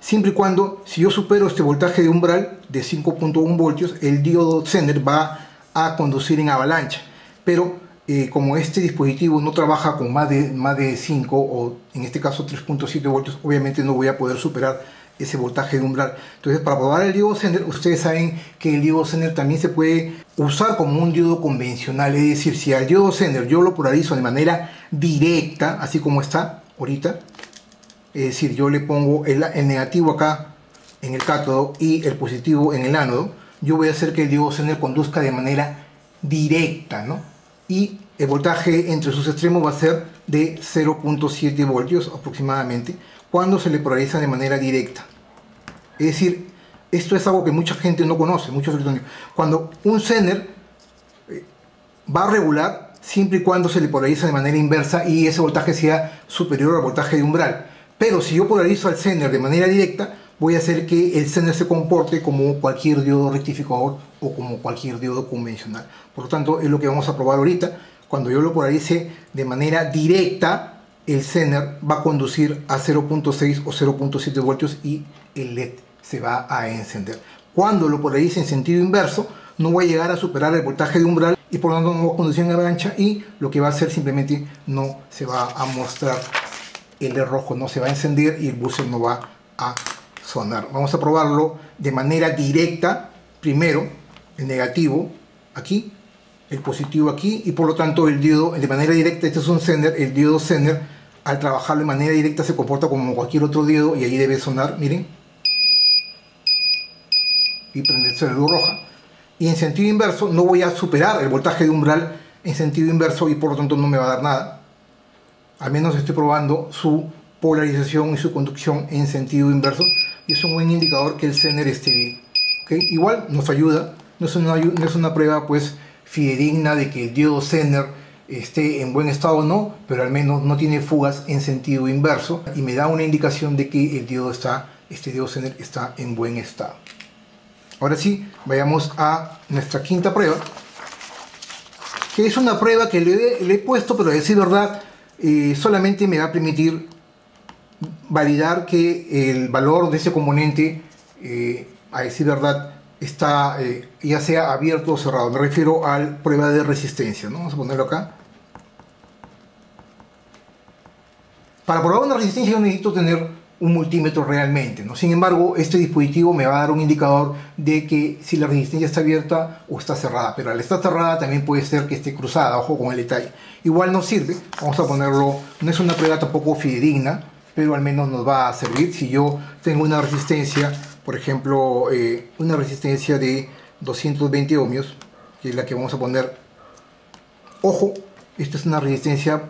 siempre y cuando, si yo supero este voltaje de umbral de 5.1 voltios, el diodo Zener va a conducir en avalancha. Pero como este dispositivo no trabaja con más de 5, o en este caso 3.7 voltios, obviamente no voy a poder superar ese voltaje de umbral. Entonces, para probar el diodo Zener, ustedes saben que el diodo Zener también se puede usar como un diodo convencional. Es decir, si al diodo Zener yo lo polarizo de manera directa, así como está ahorita, es decir, yo le pongo el negativo acá en el cátodo y el positivo en el ánodo, yo voy a hacer que el diodo Zener conduzca de manera directa, ¿no? Y el voltaje entre sus extremos va a ser de 0.7 voltios aproximadamente, cuando se le polariza de manera directa. Es decir, esto es algo que mucha gente no conoce, muchos electrónicos. Cuando un Zener va a regular siempre y cuando se le polariza de manera inversa y ese voltaje sea superior al voltaje de umbral. Pero si yo polarizo al Zener de manera directa, voy a hacer que el Zener se comporte como cualquier diodo rectificador o como cualquier diodo convencional. Por lo tanto, es lo que vamos a probar ahorita. Cuando yo lo polarice de manera directa, el Zener va a conducir a 0.6 o 0.7 voltios y el LED se va a encender. Cuando lo polarice en sentido inverso, no va a llegar a superar el voltaje de umbral y por lo tanto no va a conducir en avalancha, y lo que va a hacer simplemente no se va a mostrar. El LED rojo no se va a encender y el buzzer no va a sonar. Vamos a probarlo de manera directa. Primero el negativo aquí, el positivo aquí, y por lo tanto el diodo de manera directa. Este es un Zener. El diodo Zener, al trabajarlo de manera directa, se comporta como cualquier otro diodo y ahí debe sonar, miren, y prenderse la luz roja. Y en sentido inverso no voy a superar el voltaje de umbral en sentido inverso y por lo tanto no me va a dar nada. Al menos estoy probando su polarización y su conducción en sentido inverso, y es un buen indicador que el Zener esté bien, ¿okay? Igual nos ayuda, no es una prueba pues fidedigna de que el diodo Zener esté en buen estado o no, pero al menos no tiene fugas en sentido inverso y me da una indicación de que el diodo este diodo Zener está en buen estado. Ahora sí, vayamos a nuestra quinta prueba, que es una prueba que le he puesto, pero a decir verdad, solamente me va a permitir validar que el valor de ese componente, a decir verdad, está ya sea abierto o cerrado. Me refiero a la prueba de resistencia, ¿no? Vamos a ponerlo acá. Para probar una resistencia yo necesito tener un multímetro realmente, ¿no? Sin embargo, este dispositivo me va a dar un indicador de que si la resistencia está abierta o está cerrada, pero al estar cerrada también puede ser que esté cruzada, ojo con el detalle. Igual nos sirve, vamos a ponerlo, no es una prueba tampoco fidedigna, pero al menos nos va a servir. Si yo tengo una resistencia, por ejemplo, una resistencia de 220 ohmios, que es la que vamos a poner, ojo, esta es una resistencia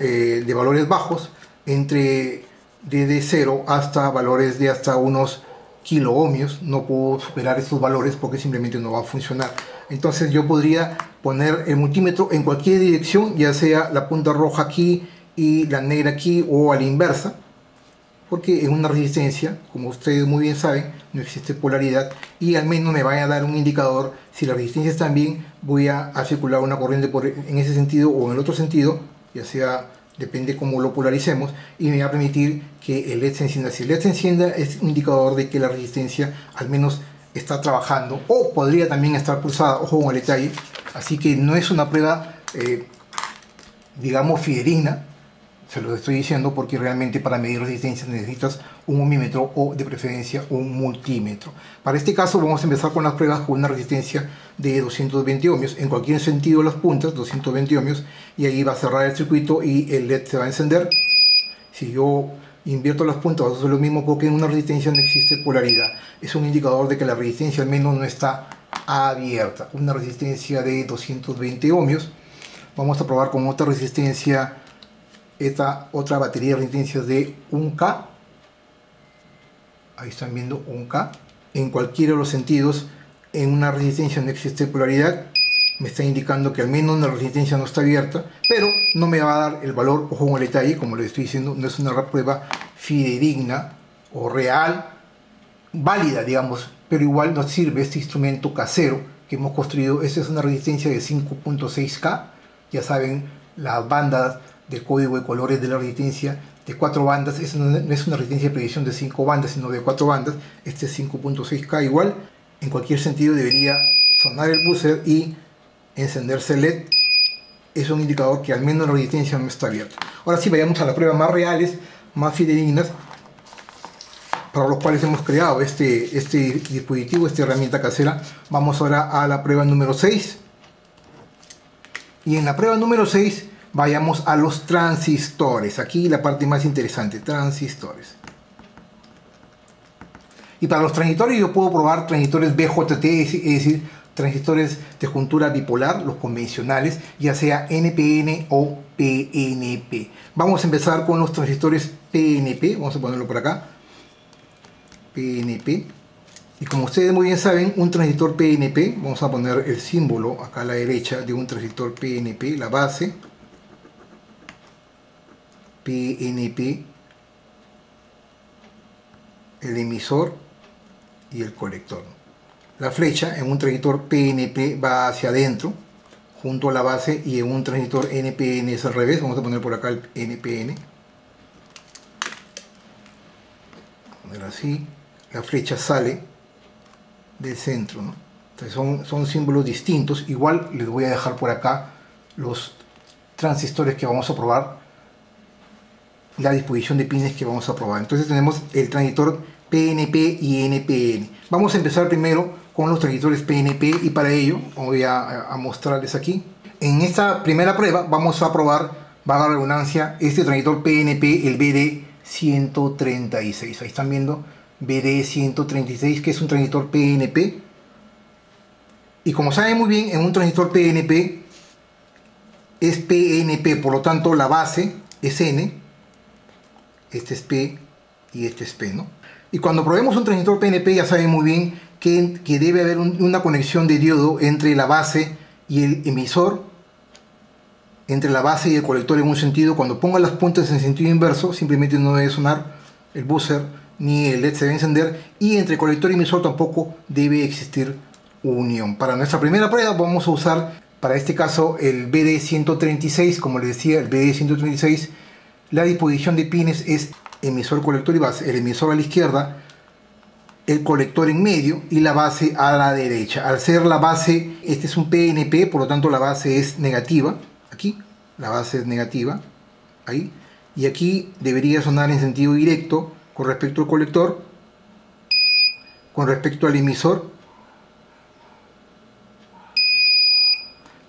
de valores bajos, entre desde 0 hasta valores de hasta unos kilo ohmios. No puedo superar estos valores porque simplemente no va a funcionar. Entonces yo podría poner el multímetro en cualquier dirección, ya sea la punta roja aquí y la negra aquí o a la inversa, porque en una resistencia, como ustedes muy bien saben, no existe polaridad, y al menos me va a dar un indicador. Si la resistencia está bien, voy a circular una corriente en ese sentido o en el otro sentido, ya sea, depende cómo lo polaricemos, y me va a permitir que el LED se encienda. Si el LED se encienda, es un indicador de que la resistencia al menos está trabajando, o podría también estar pulsada, ojo con el detalle. Así que no es una prueba digamos fidedigna, se los estoy diciendo porque realmente para medir resistencia necesitas un ohmímetro o de preferencia un multímetro. Para este caso vamos a empezar con las pruebas con una resistencia de 220 ohmios, en cualquier sentido de las puntas, 220 ohmios, y ahí va a cerrar el circuito y el LED se va a encender. Si yo invierto las puntas, va a ser lo mismo porque en una resistencia no existe polaridad. Es un indicador de que la resistencia al menos no está abierta. Una resistencia de 220 ohmios. Vamos a probar con otra resistencia, esta otra batería de resistencias de 1K. Ahí están viendo 1K. En cualquiera de los sentidos, en una resistencia no existe polaridad. Me está indicando que al menos la resistencia no está abierta, pero no me va a dar el valor, ojo con el detalle, como les estoy diciendo, no es una prueba fidedigna o real, válida, digamos, pero igual nos sirve este instrumento casero que hemos construido. Esta es una resistencia de 5.6K, ya saben, las bandas de código de colores de la resistencia de 4 bandas, no es una resistencia de predicción de 5 bandas, sino de 4 bandas. Este es 5.6K igual, en cualquier sentido debería sonar el buzzer y encenderse el LED. Es un indicador que al menos la resistencia no está abierta. Ahora sí, vayamos a las pruebas más reales, más fidedignas, para los cuales hemos creado este dispositivo, esta herramienta casera. Vamos ahora a la prueba número 6, y en la prueba número 6 vayamos a los transistores. Aquí la parte más interesante, transistores. Y para los transistores yo puedo probar transistores BJT, es decir, transistores de juntura bipolar, los convencionales, ya sea NPN o PNP. Vamos a empezar con los transistores PNP, vamos a ponerlo por acá, PNP. Y como ustedes muy bien saben, un transistor PNP, vamos a poner el símbolo acá a la derecha de un transistor PNP, la base PNP, el emisor y el colector. La flecha en un transistor PNP va hacia adentro junto a la base, y en un transistor NPN es al revés. Vamos a poner por acá el NPN, poner así, la flecha sale del centro, ¿no? Entonces son símbolos distintos. Igual les voy a dejar por acá los transistores que vamos a probar, la disposición de pines que vamos a probar. Entonces tenemos el transistor PNP y NPN. Vamos a empezar primero con los transistores PNP, y para ello voy a mostrarles aquí. En esta primera prueba vamos a probar, valga la redundancia, este transistor PNP, el BD136. Ahí están viendo BD136, que es un transistor PNP, y como saben muy bien, en un transistor PNP es PNP, por lo tanto la base es N, este es P y este es P, ¿no? Y cuando probemos un transistor PNP, ya saben muy bien que debe haber una conexión de diodo entre la base y el emisor, entre la base y el colector en un sentido. Cuando ponga las puntas en sentido inverso, simplemente no debe sonar el buzzer, ni el LED se debe encender, y entre colector y emisor tampoco debe existir unión. Para nuestra primera prueba vamos a usar, para este caso, el BD136, como les decía, el BD136. La disposición de pines es emisor, colector y base. El emisor a la izquierda, el colector en medio y la base a la derecha. Al ser la base, este es un PNP, por lo tanto la base es negativa. Aquí, la base es negativa. Ahí. Y aquí debería sonar en sentido directo con respecto al colector, con respecto al emisor.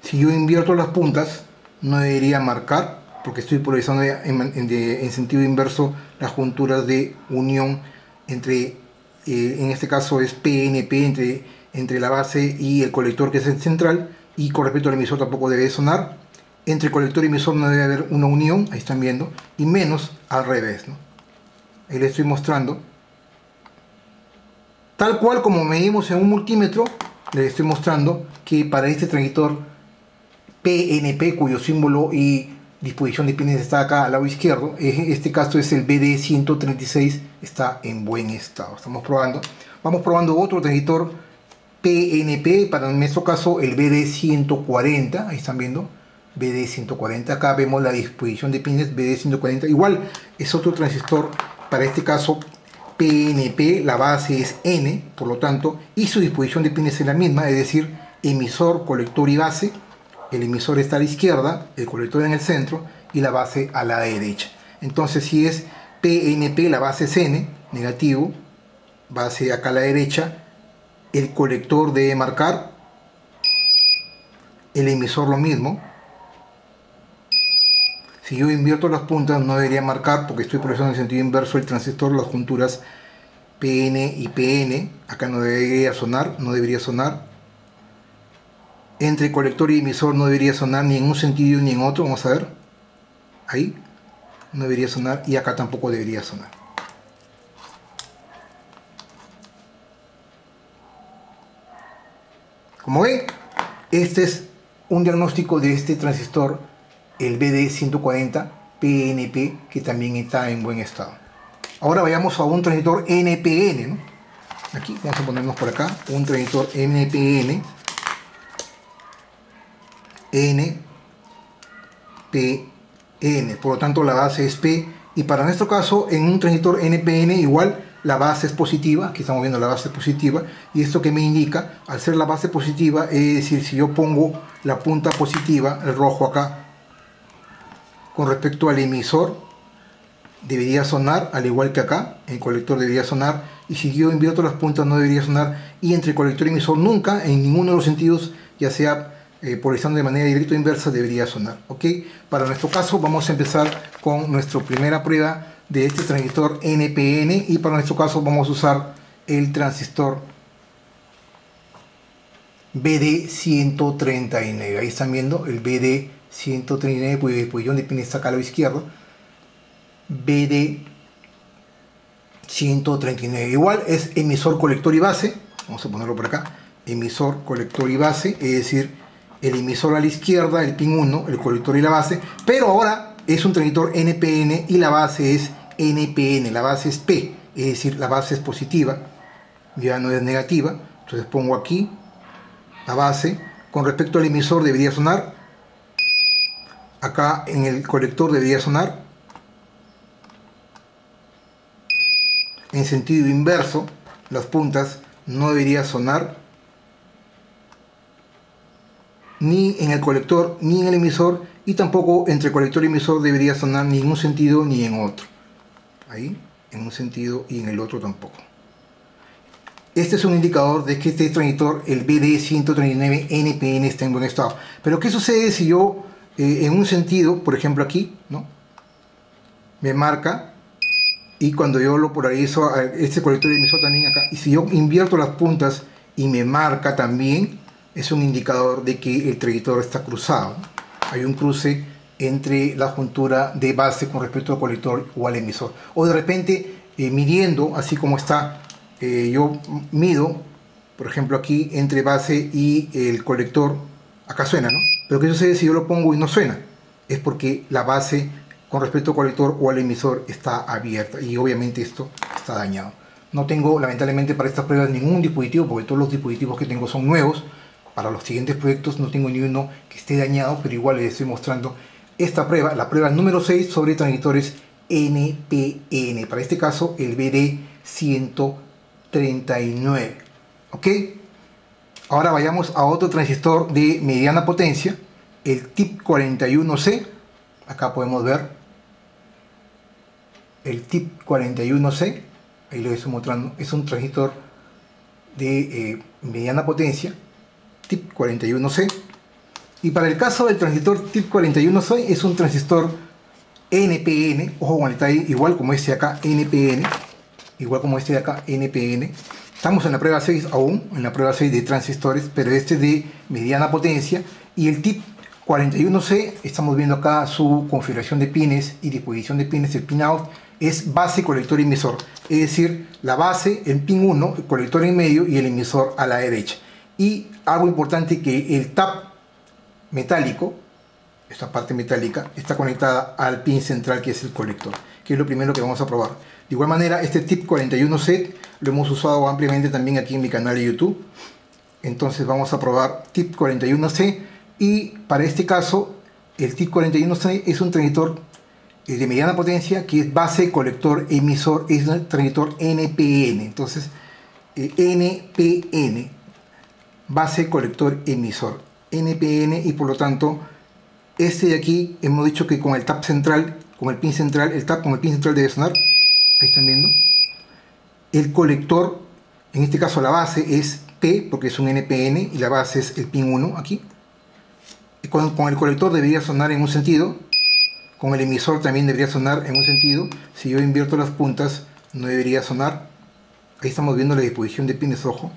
Si yo invierto las puntas, no debería marcar, porque estoy polarizando en sentido inverso las junturas de unión entre, en este caso es PNP, entre la base y el colector, que es el central, y con respecto al emisor tampoco debe sonar. Entre colector y emisor no debe haber una unión, ahí están viendo, y menos al revés, ¿no? Ahí les estoy mostrando. Tal cual como medimos en un multímetro, les estoy mostrando que para este transistor PNP, cuyo símbolo y disposición de pines está acá al lado izquierdo, en este caso es el BD136, está en buen estado. Estamos probando, vamos probando otro transistor PNP, para en nuestro caso el BD140, ahí están viendo, BD140, acá vemos la disposición de pines BD140, igual es otro transistor, para este caso PNP, la base es N, por lo tanto, y su disposición de pines es la misma, es decir, emisor, colector y base. El emisor está a la izquierda, el colector en el centro y la base a la derecha. Entonces, si es PNP, la base es N, negativo, base acá a la derecha, el colector debe marcar, el emisor lo mismo. Si yo invierto las puntas, no debería marcar porque estoy polarizando en sentido inverso el transistor, las junturas PN y PN. Acá no debería sonar, no debería sonar. Entre colector y emisor no debería sonar ni en un sentido ni en otro. Vamos a ver. Ahí no debería sonar y acá tampoco debería sonar. Como ven, este es un diagnóstico de este transistor, el BD140 PNP, que también está en buen estado. Ahora vayamos a un transistor NPN, ¿no? Aquí vamos a ponernos por acá un transistor NPN, por lo tanto la base es P, y para nuestro caso en un transistor NPN igual la base es positiva, aquí estamos viendo la base positiva, y esto que me indica, al ser la base positiva, es decir, si yo pongo la punta positiva, el rojo acá, con respecto al emisor debería sonar, al igual que acá, el colector debería sonar, y si yo invierto las puntas no debería sonar, y entre colector y emisor nunca, en ninguno de los sentidos, ya sea polarizando de manera directa o inversa, debería sonar. ¿Ok? Para nuestro caso vamos a empezar con nuestra primera prueba de este transistor NPN, y para nuestro caso vamos a usar el transistor BD139, ahí están viendo el BD139, cuyo disposición de pines está acá a la izquierda, BD139, igual es emisor, colector y base, vamos a ponerlo por acá, emisor, colector y base, es decir, el emisor a la izquierda, el pin 1, el colector y la base, pero ahora es un transistor NPN y la base es NPN, la base es P, es decir, la base es positiva, ya no es negativa, entonces pongo aquí la base, con respecto al emisor debería sonar, acá en el colector debería sonar, en sentido inverso las puntas no debería sonar ni en el colector ni en el emisor, y tampoco entre colector y emisor debería sonar ni en un sentido ni en otro, ahí en un sentido y en el otro tampoco. Este es un indicador de que este transistor, el BD139 NPN, está en buen estado. Pero ¿qué sucede si yo en un sentido, por ejemplo aquí, ¿no?, me marca, y cuando yo lo polarizo a este colector y emisor también acá, y si yo invierto las puntas y me marca también, es un indicador de que el transistor está cruzado, ¿no? Hay un cruce entre la juntura de base con respecto al colector o al emisor, o de repente midiendo así como está, yo mido por ejemplo aquí entre base y el colector, acá suena, ¿no? Pero que sucede si yo lo pongo y no suena, es porque la base con respecto al colector o al emisor está abierta, y obviamente esto está dañado. No tengo lamentablemente para estas pruebas ningún dispositivo, porque todos los dispositivos que tengo son nuevos. Para los siguientes proyectos no tengo ni uno que esté dañado, pero igual les estoy mostrando esta prueba, la prueba número 6 sobre transistores NPN, para este caso el BD139. ¿Ok? Ahora vayamos a otro transistor de mediana potencia, el TIP41C, acá podemos ver el TIP41C, ahí lo estoy mostrando, es un transistor de mediana potencia, TIP41C. Y para el caso del transistor TIP41C es un transistor NPN, ojo con el detalle, igual como este de acá, NPN, igual como este de acá, NPN. Estamos en la prueba 6 aún, en la prueba 6 de transistores, pero este de mediana potencia. Y el TIP41C, estamos viendo acá su configuración de pines y disposición de pines, el pin out, es base, colector y emisor. Es decir, la base, el pin 1, el colector en medio y el emisor a la derecha. Y algo importante, que el tap metálico, esta parte metálica, está conectada al pin central, que es el colector, que es lo primero que vamos a probar. De igual manera, este TIP41C lo hemos usado ampliamente también aquí en mi canal de YouTube. Entonces vamos a probar TIP41C, y para este caso el TIP41C es un transistor de mediana potencia que es base, colector, emisor, es un transistor NPN. Entonces NPN, base, colector, emisor, NPN, y por lo tanto este de aquí hemos dicho que con el tap central, con el pin central, el tap con el pin central debe sonar, ahí están viendo. El colector, en este caso la base es P porque es un NPN y la base es el pin 1 aquí. Con el colector debería sonar en un sentido, con el emisor también debería sonar en un sentido. Si yo invierto las puntas no debería sonar, ahí estamos viendo la disposición de pines, ojo,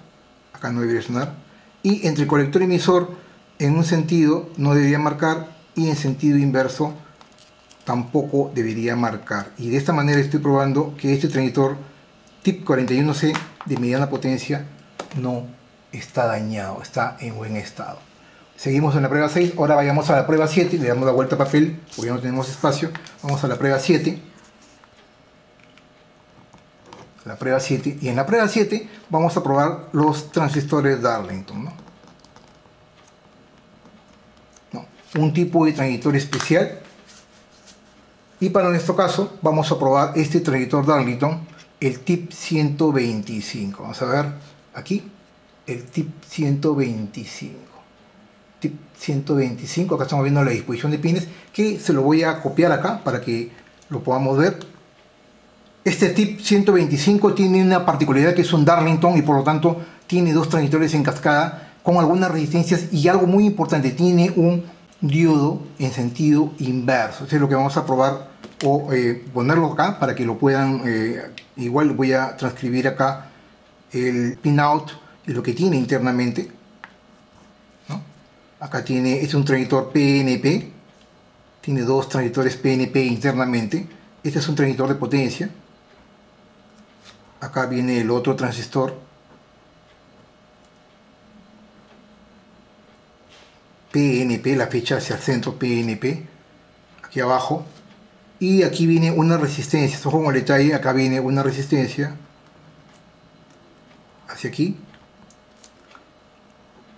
acá no debería sonar. Y entre el colector y el emisor, en un sentido no debería marcar, y en sentido inverso tampoco debería marcar. Y de esta manera estoy probando que este transistor TIP41C de mediana potencia no está dañado, está en buen estado. Seguimos en la prueba 6, ahora vayamos a la prueba 7, le damos la vuelta a papel porque ya no tenemos espacio. Vamos a la prueba 7. La prueba 7, y en la prueba 7 vamos a probar los transistores Darlington, ¿no? Un tipo de transistor especial, y para nuestro caso vamos a probar este transistor Darlington, el TIP125. Vamos a ver aquí el TIP125. Acá estamos viendo la disposición de pines, que se lo voy a copiar acá para que lo podamos ver. Este TIP125 tiene una particularidad, que es un Darlington, y por lo tanto tiene dos transistores en cascada con algunas resistencias, y algo muy importante, tiene un diodo en sentido inverso. Eso es lo que vamos a probar, o ponerlo acá para que lo puedan igual voy a transcribir acá el pinout y lo que tiene internamente, ¿no? Acá tiene, es un transistor PNP, tiene dos transistores PNP internamente. Este es un transistor de potencia, acá viene el otro transistor PNP, la fecha hacia el centro, PNP, aquí abajo, y aquí viene una resistencia, esto como el detalle, acá viene una resistencia hacia aquí,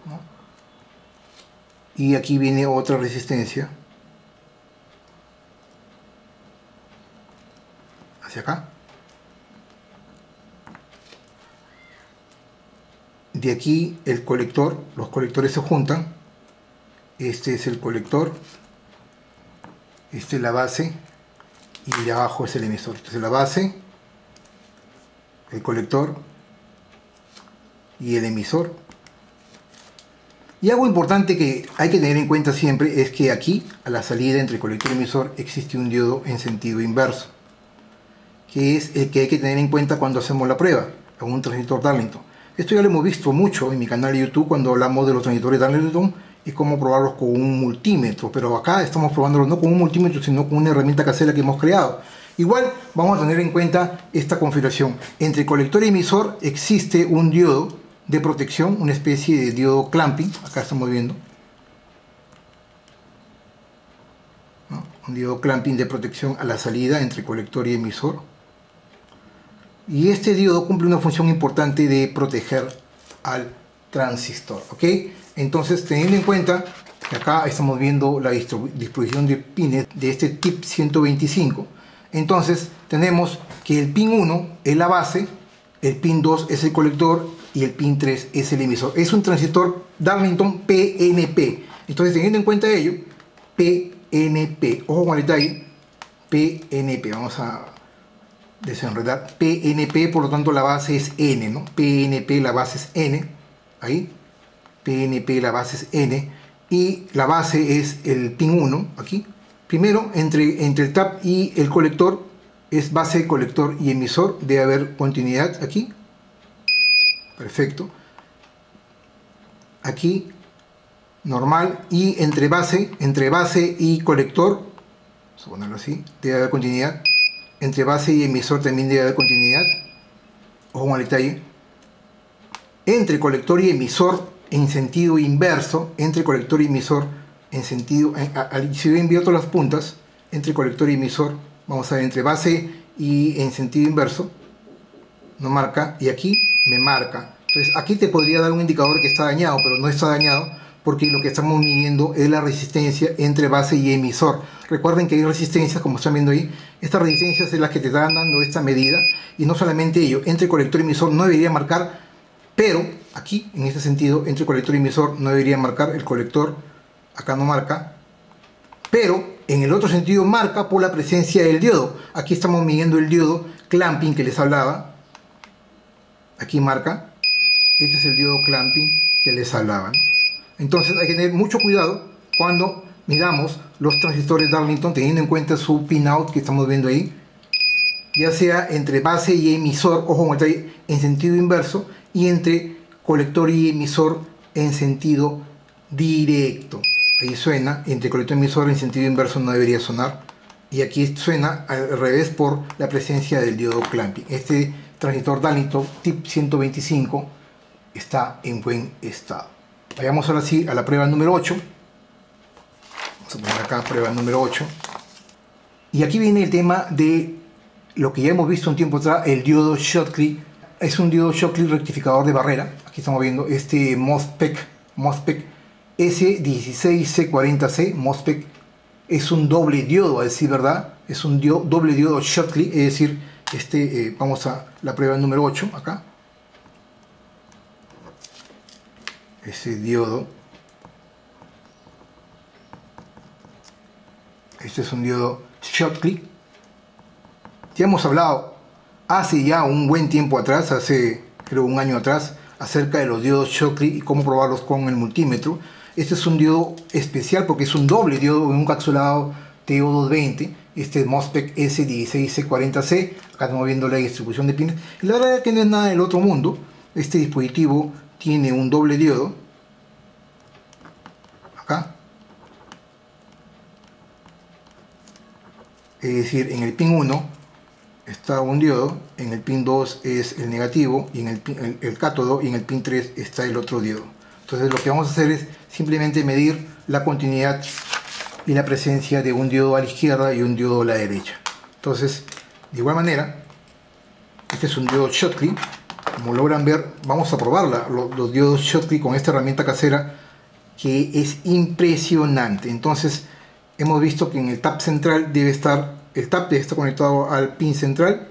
¿no? Y aquí viene otra resistencia hacia acá. De aquí el colector, los colectores se juntan. Este es el colector, este es la base, y de abajo es el emisor. Esta es la base, el colector y el emisor. Y algo importante que hay que tener en cuenta siempre es que aquí, a la salida entre colector y emisor, existe un diodo en sentido inverso, que es el que hay que tener en cuenta cuando hacemos la prueba con un transistor Darlington. Esto ya lo hemos visto mucho en mi canal de YouTube cuando hablamos de los transistores Darlington y cómo probarlos con un multímetro, pero acá estamos probándolos no con un multímetro sino con una herramienta casera que hemos creado. Igual vamos a tener en cuenta esta configuración: entre colector y emisor existe un diodo de protección, una especie de diodo clamping, acá estamos viendo, ¿no? Un diodo clamping de protección a la salida entre colector y emisor, y este diodo cumple una función importante de proteger al transistor, ¿ok? Entonces, teniendo en cuenta que acá estamos viendo la distribución de pines de este TIP125, entonces tenemos que el pin 1 es la base, el pin 2 es el colector y el pin 3 es el emisor. Es un transistor Darlington PNP. Entonces, teniendo en cuenta ello, PNP, ojo con el detalle, PNP, vamos a desenredar PNP, por lo tanto la base es N, ¿no? PNP, la base es N, ahí, PNP, la base es N, y la base es el pin 1, aquí. Primero, entre el TAP y el colector, es base, colector y emisor, debe haber continuidad aquí, perfecto, aquí, normal, y entre base y colector, vamos a ponerlo así, debe haber continuidad, entre base y emisor también debe haber continuidad, ojo al detalle, entre colector y emisor en sentido inverso, entre colector y emisor en sentido, si yo invierto las puntas, entre colector y emisor, vamos a ver, entre base y en sentido inverso, no marca, y aquí me marca, entonces aquí te podría dar un indicador que está dañado, pero no está dañado, porque lo que estamos midiendo es la resistencia entre base y emisor. Recuerden que hay resistencias, como están viendo ahí, estas resistencias es las que te están dando esta medida, y no solamente ello, entre colector y emisor no debería marcar, pero aquí, en este sentido, entre colector y emisor no debería marcar, el colector acá no marca, pero en el otro sentido marca por la presencia del diodo. Aquí estamos midiendo el diodo clamping que les hablaba, aquí marca, este es el diodo clamping que les hablaba, ¿no? Entonces hay que tener mucho cuidado cuando miramos los transistores Darlington, teniendo en cuenta su pinout que estamos viendo ahí, ya sea entre base y emisor, ojo, en sentido inverso, y entre colector y emisor en sentido directo. Ahí suena, entre colector y emisor en sentido inverso no debería sonar, y aquí suena al revés por la presencia del diodo clamping. Este transistor Darlington TIP 125 está en buen estado. Vayamos ahora sí a la prueba número 8. Vamos a poner acá prueba número 8. Y aquí viene el tema de lo que ya hemos visto un tiempo atrás, el diodo Schottky. Es un diodo Schottky rectificador de barrera. Aquí estamos viendo este MOSPEC S16C40C. MOSPEC es un doble diodo, a decir verdad. Es un doble diodo Schottky, es decir, vamos a la prueba número 8 acá. Ese diodo, este es un diodo Schottky. Ya hemos hablado hace ya un buen tiempo atrás, hace creo un año atrás, acerca de los diodos Schottky y cómo probarlos con el multímetro. Este es un diodo especial porque es un doble diodo en un encapsulado TO220, este es MOSFET S16C40C. Acá estamos viendo la distribución de pines, la verdad es que no es nada del otro mundo. Este dispositivo tiene un doble diodo acá, es decir, en el pin 1 está un diodo, en el pin 2 es el negativo, y en el cátodo, y en el pin 3 está el otro diodo. Entonces lo que vamos a hacer es simplemente medir la continuidad y la presencia de un diodo a la izquierda y un diodo a la derecha. Entonces, de igual manera, este es un diodo Schottky. Como logran ver, vamos a probarla, los diodos Schottky con esta herramienta casera que es impresionante. Entonces hemos visto que en el tap central debe estar, el tap debe estar conectado al pin central,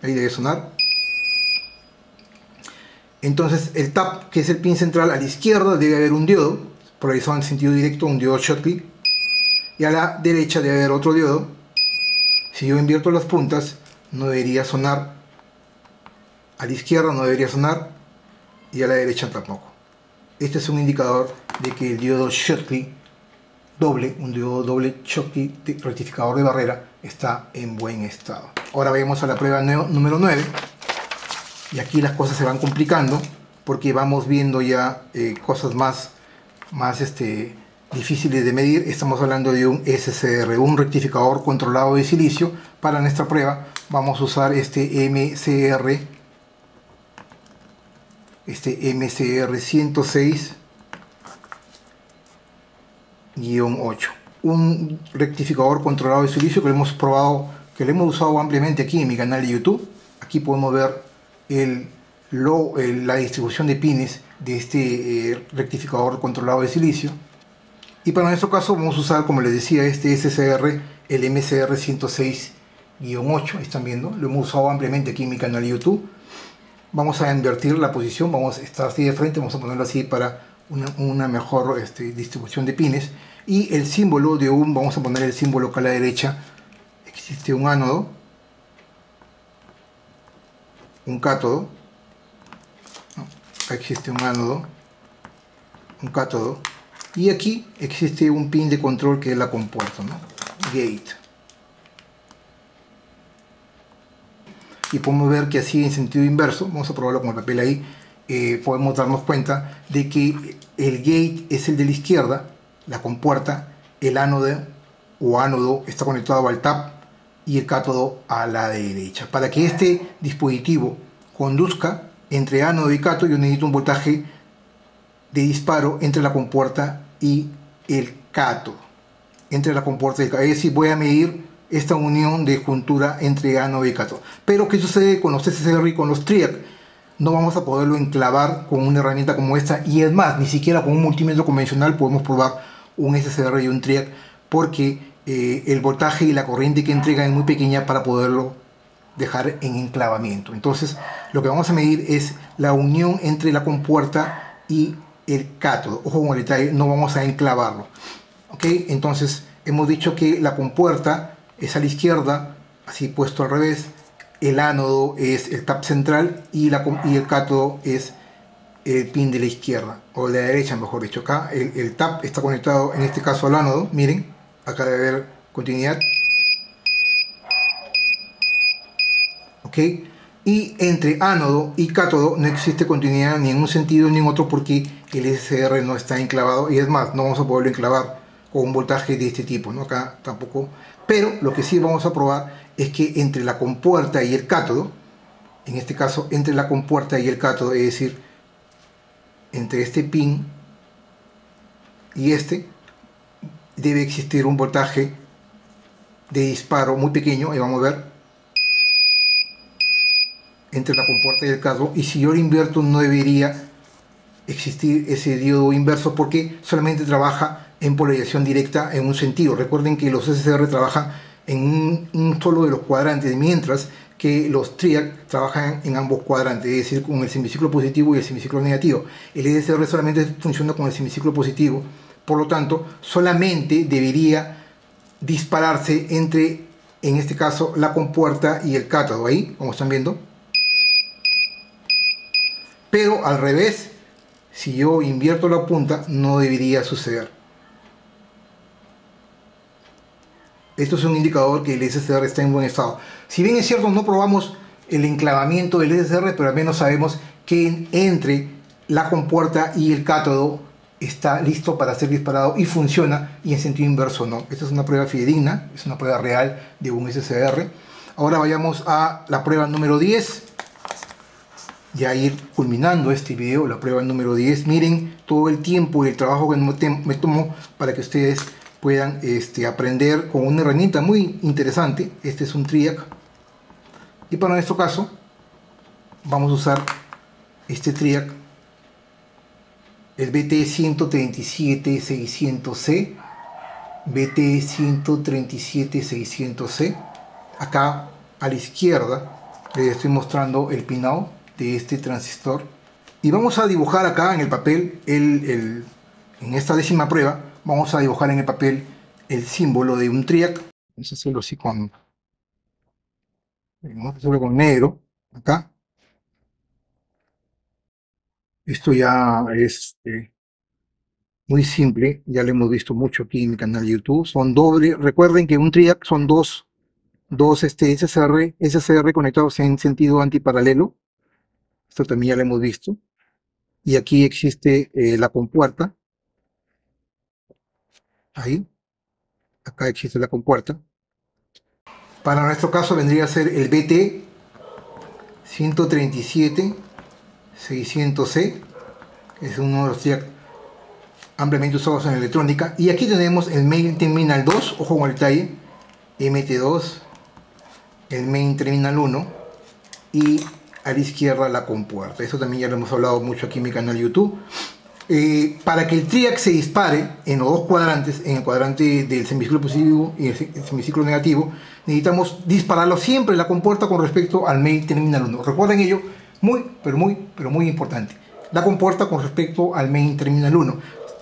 ahí debe sonar. Entonces el tap, que es el pin central, a la izquierda debe haber un diodo polarizado en sentido directo, un diodo Schottky, y a la derecha debe haber otro diodo. Si yo invierto las puntas no debería sonar, a la izquierda no debería sonar y a la derecha tampoco. Este es un indicador de que el diodo Schottky doble, un diodo doble Schottky rectificador de barrera, está en buen estado. Ahora vayamos a la prueba número 9, y aquí las cosas se van complicando porque vamos viendo ya cosas más difíciles de medir. Estamos hablando de un SCR, un rectificador controlado de silicio. Para nuestra prueba vamos a usar este MCR, este MCR106-8, un rectificador controlado de silicio que lo hemos probado, que lo hemos usado ampliamente aquí en mi canal de YouTube. Aquí podemos ver la distribución de pines de este rectificador controlado de silicio, y para nuestro caso vamos a usar, como les decía, este SCR, el MCR106-8, están viendo, lo hemos usado ampliamente aquí en mi canal de YouTube. Vamos a invertir la posición, vamos a estar así de frente, vamos a ponerlo así para una mejor distribución de pines. Y el símbolo de vamos a poner el símbolo acá a la derecha. Existe un ánodo, un cátodo, existe un ánodo, un cátodo, y aquí existe un pin de control que es la compuerta, ¿no? Gate. Y podemos ver que así en sentido inverso, vamos a probarlo con el papel ahí, podemos darnos cuenta de que el gate es el de la izquierda, la compuerta, el ánodo o ánodo está conectado al tap y el cátodo a la derecha. Para que este dispositivo conduzca entre ánodo y cátodo, yo necesito un voltaje de disparo entre la compuerta y el cátodo. Entre la compuerta y el cátodo. Es decir, voy a medir esta unión de juntura entre ánodo y cátodo. Pero ¿qué sucede con los SCR y con los TRIAC? No vamos a poderlo enclavar con una herramienta como esta, y es más, ni siquiera con un multímetro convencional podemos probar un SCR y un TRIAC, porque el voltaje y la corriente que entrega es muy pequeña para poderlo dejar en enclavamiento. Entonces lo que vamos a medir es la unión entre la compuerta y el cátodo. Ojo con el detalle, no vamos a enclavarlo, ¿ok? Entonces hemos dicho que la compuerta es a la izquierda, así puesto al revés, el ánodo es el tap central y el cátodo es el pin de la izquierda, o de la derecha mejor dicho. Acá el tap está conectado en este caso al ánodo, miren, acá debe haber continuidad, ok, y entre ánodo y cátodo no existe continuidad ni en un sentido ni en otro, porque el SCR no está enclavado, y es más, no vamos a poderlo enclavar con un voltaje de este tipo, ¿no? Acá tampoco. Pero lo que sí vamos a probar es que entre la compuerta y el cátodo, en este caso entre la compuerta y el cátodo, es decir, entre este pin y este, debe existir un voltaje de disparo muy pequeño, ahí vamos a ver, entre la compuerta y el cátodo, y si yo lo invierto no debería existir ese diodo inverso, porque solamente trabaja en polarización directa en un sentido. Recuerden que los SCR trabajan en un solo de los cuadrantes, mientras que los TRIAC trabajan en ambos cuadrantes, es decir, con el semiciclo positivo y el semiciclo negativo. El SCR solamente funciona con el semiciclo positivo, por lo tanto solamente debería dispararse entre, en este caso, la compuerta y el cátodo, ahí como están viendo. Pero al revés, si yo invierto la punta, no debería suceder. Esto es un indicador que el SCR está en buen estado. Si bien es cierto, no probamos el enclavamiento del SCR, pero al menos sabemos que entre la compuerta y el cátodo está listo para ser disparado y funciona, y en sentido inverso no. Esta es una prueba fidedigna, es una prueba real de un SCR. Ahora vayamos a la prueba número 10. Ya ir culminando este video, la prueba número 10. Miren todo el tiempo y el trabajo que me tomo para que ustedes puedan aprender con una herramienta muy interesante. Este es un TRIAC, y para nuestro caso vamos a usar este TRIAC, el BT137-600C, BT137-600C. Acá a la izquierda les estoy mostrando el pinout de este transistor, y vamos a dibujar acá en el papel en esta 10ª prueba vamos a dibujar en el papel el símbolo de un TRIAC. Vamos a hacerlo así con negro, acá. Esto ya es muy simple, ya lo hemos visto mucho aquí en mi canal de YouTube. Son doble, recuerden que un TRIAC son dos SCR conectados en sentido antiparalelo. Esto también ya lo hemos visto. Y aquí existe la compuerta. Ahí, acá existe la compuerta. Para nuestro caso vendría a ser el BT137-600C, es uno de los TRIAC ampliamente usados en electrónica. Y aquí tenemos el Main Terminal 2, ojo con el detalle, MT2, el Main Terminal 1, y a la izquierda la compuerta. Esto también ya lo hemos hablado mucho aquí en mi canal YouTube. Para que el TRIAC se dispare en los dos cuadrantes, en el cuadrante del semiciclo positivo y el semiciclo negativo, necesitamos dispararlo siempre la compuerta con respecto al main terminal 1. Recuerden ello, muy, pero muy importante. La compuerta con respecto al main terminal 1.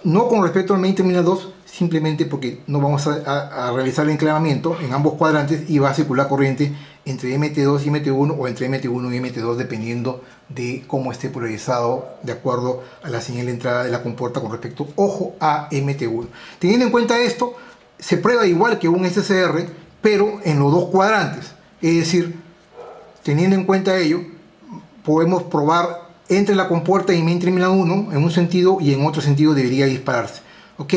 no con respecto al main terminal 2, simplemente porque no vamos a realizar el enclavamiento en ambos cuadrantes y va a circular corriente entre MT2 y MT1 o entre MT1 y MT2 dependiendo de cómo esté polarizado de acuerdo a la señal de entrada de la compuerta con respecto, ojo, a MT1. Teniendo en cuenta esto, se prueba igual que un SCR, pero en los dos cuadrantes. Es decir, teniendo en cuenta ello, podemos probar entre la compuerta y main terminal 1 en un sentido y en otro sentido debería dispararse. ¿Ok?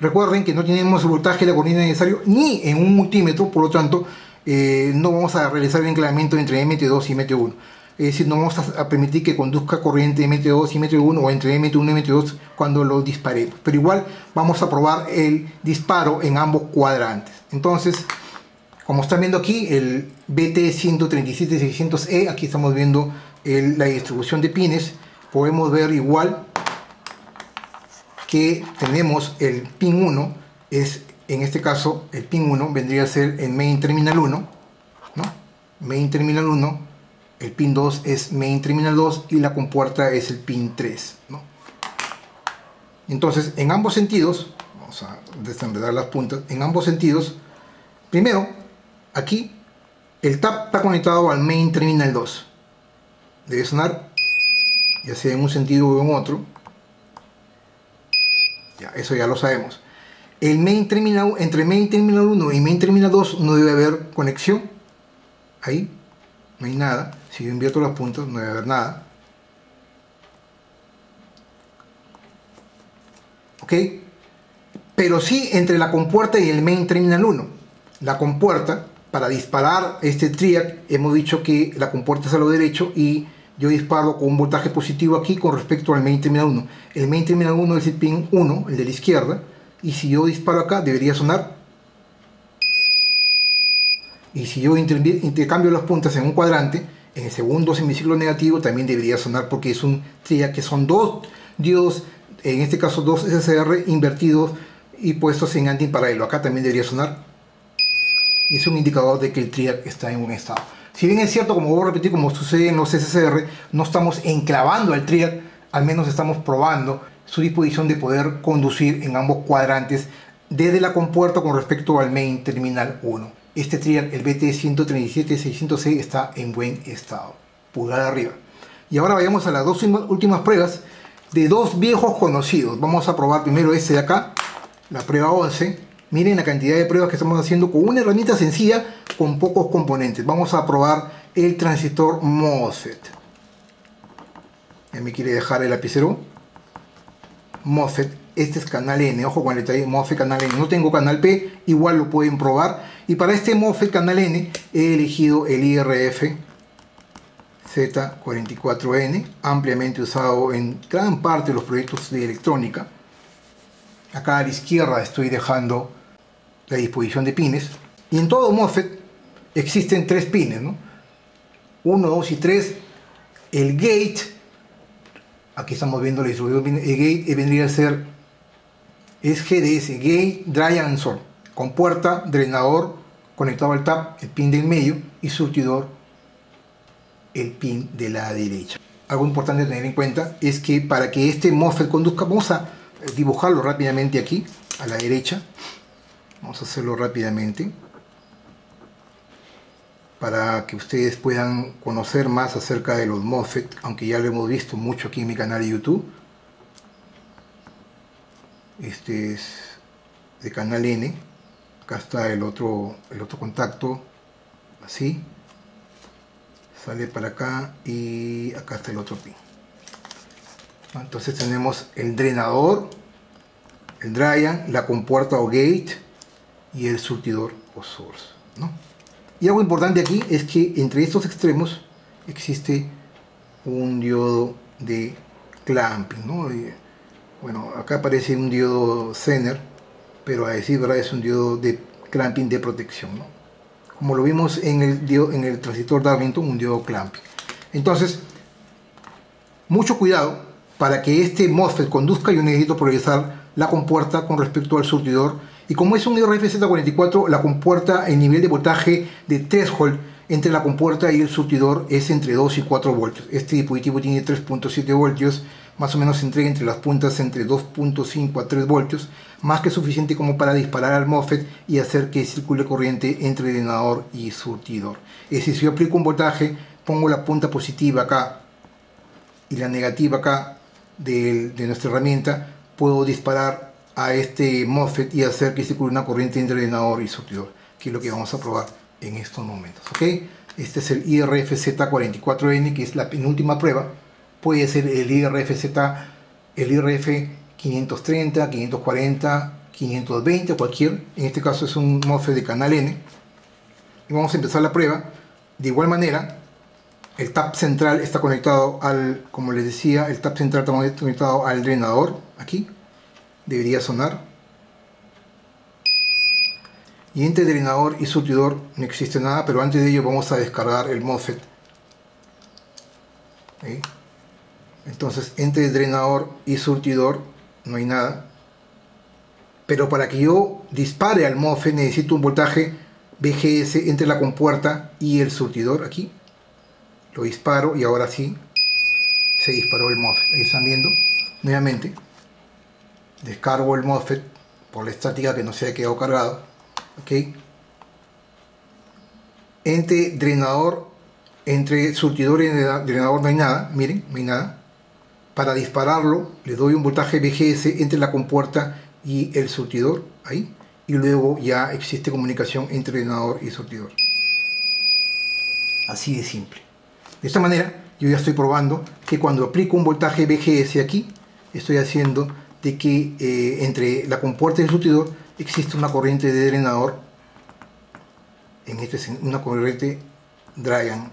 Recuerden que no tenemos el voltaje y la corriente necesario ni en un multímetro, por lo tanto, no vamos a realizar el enclavamiento entre MT2 y MT1. Es decir, no vamos a permitir que conduzca corriente MT2 y MT1 o entre MT1 y MT2 cuando lo disparemos. Pero igual vamos a probar el disparo en ambos cuadrantes. Entonces, como están viendo aquí, el BT137-600E, aquí estamos viendo la distribución de pines. Podemos ver igual que tenemos el pin 1, es en este caso el pin 1 vendría a ser el main terminal 1, ¿no? Main terminal 1, el pin 2 es main terminal 2 y la compuerta es el pin 3, ¿no? Entonces, en ambos sentidos, vamos a desenredar las puntas, en ambos sentidos, primero, aquí el tap está conectado al main terminal 2, debe sonar, ya sea en un sentido o en otro. Ya, eso ya lo sabemos. El main terminal, entre main terminal 1 y main terminal 2 no debe haber conexión. Ahí no hay nada. Si yo invierto las puntas no debe haber nada. ¿Ok? Pero sí entre la compuerta y el main terminal 1. La compuerta, para disparar este TRIAC, hemos dicho que la compuerta es a lo derecho y yo disparo con un voltaje positivo aquí con respecto al main terminal 1. El main terminal 1 es el pin 1, el de la izquierda. Y si yo disparo acá, debería sonar. Y si yo intercambio las puntas en un cuadrante, en el segundo semiciclo negativo también debería sonar porque es un TRIAC que son dos diodos, en este caso dos SCR invertidos y puestos en antiparalelo. Acá también debería sonar. Y es un indicador de que el TRIAC está en un estado. Si bien es cierto, como voy a repetir, como sucede en los SCR, no estamos enclavando al TRIAC, al menos estamos probando su disposición de poder conducir en ambos cuadrantes desde la compuerta con respecto al main terminal 1. Este TRIAC, el BT137-600C, está en buen estado. Pulgar arriba. Y ahora vayamos a las dos últimas pruebas de dos viejos conocidos. Vamos a probar primero este de acá, la prueba 11. Miren la cantidad de pruebas que estamos haciendo con una herramienta sencilla, con pocos componentes. Vamos a probar el transistor MOSFET. Ya me quiere dejar el lapicero. MOSFET, este es canal N, ojo con el detalle, MOSFET canal N. No tengo canal P, igual lo pueden probar. Y para este MOSFET canal N he elegido el IRFZ44N, ampliamente usado en gran parte de los proyectos de electrónica. Acá a la izquierda estoy dejando la disposición de pines. Y en todo MOSFET existen tres pines, ¿no? 1, 2 y 3. El gate, aquí estamos viendo la distribución, el gate vendría a ser, es GDS, gate, dry and source. Compuerta, drenador, conectado al tap, el pin del medio y surtidor, el pin de la derecha. Algo importante a tener en cuenta es que para que este MOSFET conduzca, vamos a dibujarlo rápidamente aquí a la derecha, vamos a hacerlo rápidamente para que ustedes puedan conocer más acerca de los MOSFET, aunque ya lo hemos visto mucho aquí en mi canal de YouTube. Este es de canal N, acá está el otro contacto, así sale para acá y acá está el otro pin. Entonces tenemos el drenador, el dryan, la compuerta o gate y el surtidor o source, ¿no? Y algo importante aquí es que entre estos extremos existe un diodo de clamping, ¿no? Bueno, acá aparece un diodo Zener, pero a decir verdad es un diodo de clamping de protección, ¿no? Como lo vimos en el transistor Darlington, un diodo clamping. Entonces, mucho cuidado. Para que este MOSFET conduzca yo necesito polarizar la compuerta con respecto al surtidor. Y como es un IRFZ44, la compuerta, el nivel de voltaje de threshold entre la compuerta y el surtidor es entre 2 y 4 voltios. Este dispositivo tiene 3.7 voltios más o menos se entrega entre las puntas entre 2.5 a 3 voltios, más que suficiente como para disparar al MOSFET y hacer que circule corriente entre drenador y surtidor. Es decir, si yo aplico un voltaje, pongo la punta positiva acá y la negativa acá de nuestra herramienta, puedo disparar a este MOSFET y hacer que circule una corriente entre drenador y surtidor, que es lo que vamos a probar en estos momentos, ¿okay? Este es el IRFZ44N, que es la penúltima prueba. Puede ser el IRF 530, 540, 520 o cualquier. En este caso es un MOSFET de canal N. Y vamos a empezar la prueba. De igual manera, el tap central está conectado al, como les decía, el tap central está conectado al drenador. Aquí debería sonar. Y entre drenador y surtidor no existe nada, pero antes de ello vamos a descargar el MOSFET. ¿Sí? Entonces entre drenador y surtidor no hay nada, pero para que yo dispare al MOSFET necesito un voltaje VGS entre la compuerta y el surtidor. Aquí lo disparo y ahora sí se disparó el MOSFET. Ahí están viendo nuevamente, descargo el MOSFET por la estática que no se ha quedado cargado, ¿okay? Entre surtidor y drenador no hay nada, miren, no hay nada. Para dispararlo le doy un voltaje VGS entre la compuerta y el surtidor, ahí, y luego ya existe comunicación entre drenador y surtidor. Así de simple. De esta manera yo ya estoy probando que cuando aplico un voltaje VGS aquí, estoy haciendo de que entre la compuerta y el surtidor existe una corriente de drenador, en este es una corriente Drian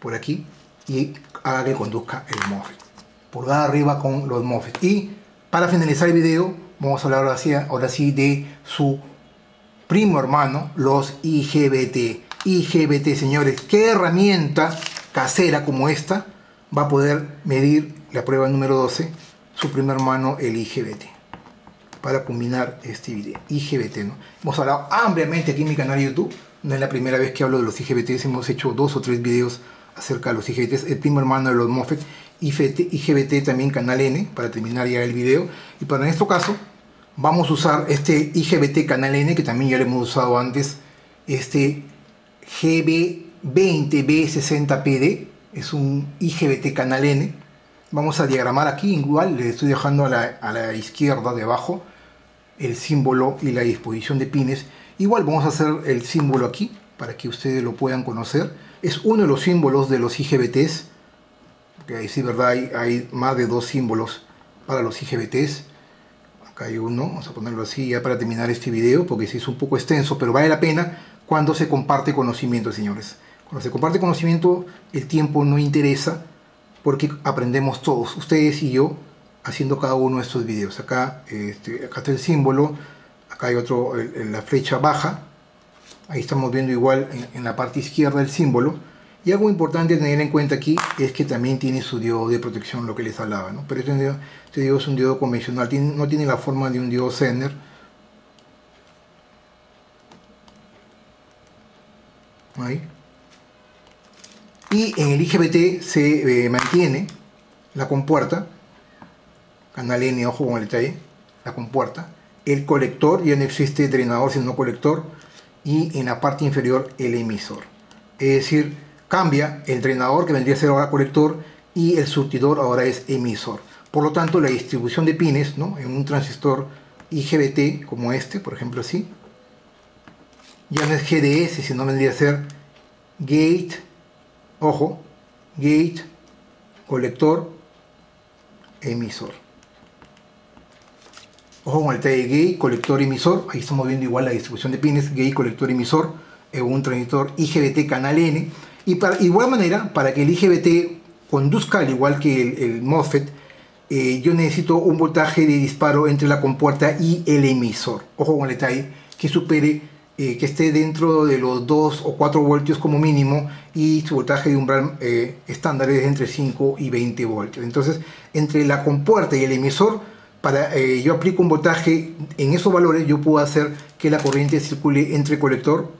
por aquí, y haga que conduzca el MOSFET. Pulgada arriba con los MOSFET. Y para finalizar el video vamos a hablar ahora sí de su primo hermano, los IGBT. IGBT, señores, ¿qué herramienta casera como esta va a poder medir la prueba número 12? Su primo hermano, el IGBT. Para combinar este video, IGBT, ¿no? Hemos hablado ampliamente aquí en mi canal de YouTube. No es la primera vez que hablo de los IGBTs, hemos hecho 2 o 3 videos acerca de los IGBTs, el primo hermano de los MOSFET, IGBT también canal N, para terminar ya el video. Y para en este caso, vamos a usar este IGBT canal N, que también ya lo hemos usado antes, este GB20B60PD, es un IGBT canal N. Vamos a diagramar aquí, igual le estoy dejando a la izquierda de abajo el símbolo y la disposición de pines. Igual vamos a hacer el símbolo aquí, para que ustedes lo puedan conocer. Es uno de los símbolos de los IGBTs, porque ahí sí, verdad, hay más de 2 símbolos para los IGBTs. Acá hay uno, vamos a ponerlo así ya para terminar este video, porque sí es un poco extenso, pero vale la pena cuando se comparte conocimiento, señores. Cuando se comparte conocimiento, el tiempo no interesa, porque aprendemos todos, ustedes y yo, haciendo cada uno de estos videos. Acá, acá está el símbolo. Acá hay otro, la flecha baja, ahí estamos viendo igual en la parte izquierda el símbolo. Y algo importante tener en cuenta aquí es que también tiene su diodo de protección, lo que les hablaba, ¿no? Pero este diodo es un diodo convencional, no tiene la forma de un diodo Zener. Ahí. Y en el IGBT se mantiene la compuerta, canal N, ojo con el detalle, la compuerta. El colector, ya no existe drenador sino colector, y en la parte inferior el emisor. Es decir, cambia el drenador, que vendría a ser ahora colector, y el surtidor ahora es emisor. Por lo tanto, la distribución de pines, ¿no?, en un transistor IGBT como este, por ejemplo así, ya no es GDS, sino vendría a ser gate, ojo, gate, colector, emisor. Ojo con el detalle, gate, colector, emisor. Ahí estamos viendo igual la distribución de pines, gate, colector, emisor, en un transistor IGBT canal N. Y de igual manera, para que el IGBT conduzca al igual que el MOSFET, yo necesito un voltaje de disparo entre la compuerta y el emisor. Ojo con el detalle, que supere, que esté dentro de los 2 o 4 voltios como mínimo, y su voltaje de umbral estándar es entre 5 y 20 voltios. Entonces, entre la compuerta y el emisor, para yo aplico un voltaje en esos valores, yo puedo hacer que la corriente circule entre colector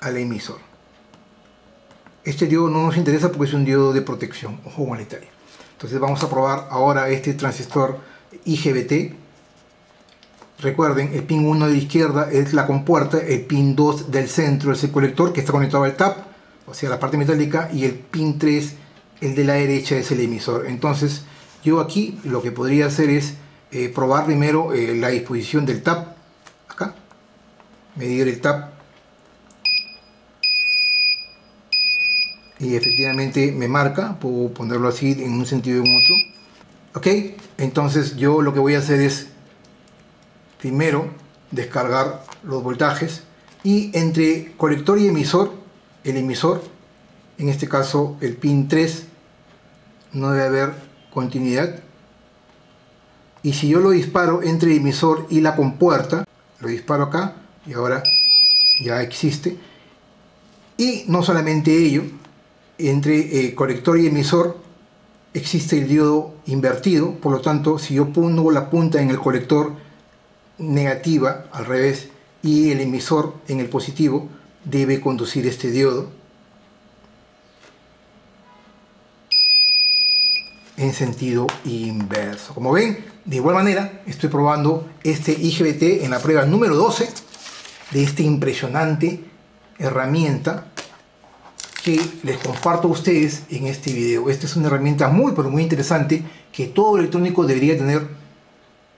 al emisor. Este diodo no nos interesa porque es un diodo de protección, ojo humanitario. Entonces vamos a probar ahora este transistor IGBT. Recuerden, el pin 1 de la izquierda es la compuerta, el pin 2 del centro es el colector que está conectado al TAP, o sea la parte metálica, y el pin 3, el de la derecha, es el emisor. Entonces yo aquí lo que podría hacer es probar primero la disposición del TAP, acá, medir el TAP, y efectivamente me marca, puedo ponerlo así en un sentido o en otro. Ok, entonces yo lo que voy a hacer es primero descargar los voltajes, y entre colector y emisor, el emisor, en este caso el pin 3, no debe haber continuidad, y si yo lo disparo entre el emisor y la compuerta, lo disparo acá y ahora ya existe. Y no solamente ello, entre colector y emisor existe el diodo invertido, por lo tanto si yo pongo la punta en el colector negativa al revés y el emisor en el positivo, debe conducir este diodo. En sentido inverso. Como ven, de igual manera estoy probando este IGBT en la prueba número 12 de esta impresionante herramienta que les comparto a ustedes en este video. Esta es una herramienta muy pero muy interesante que todo electrónico debería tener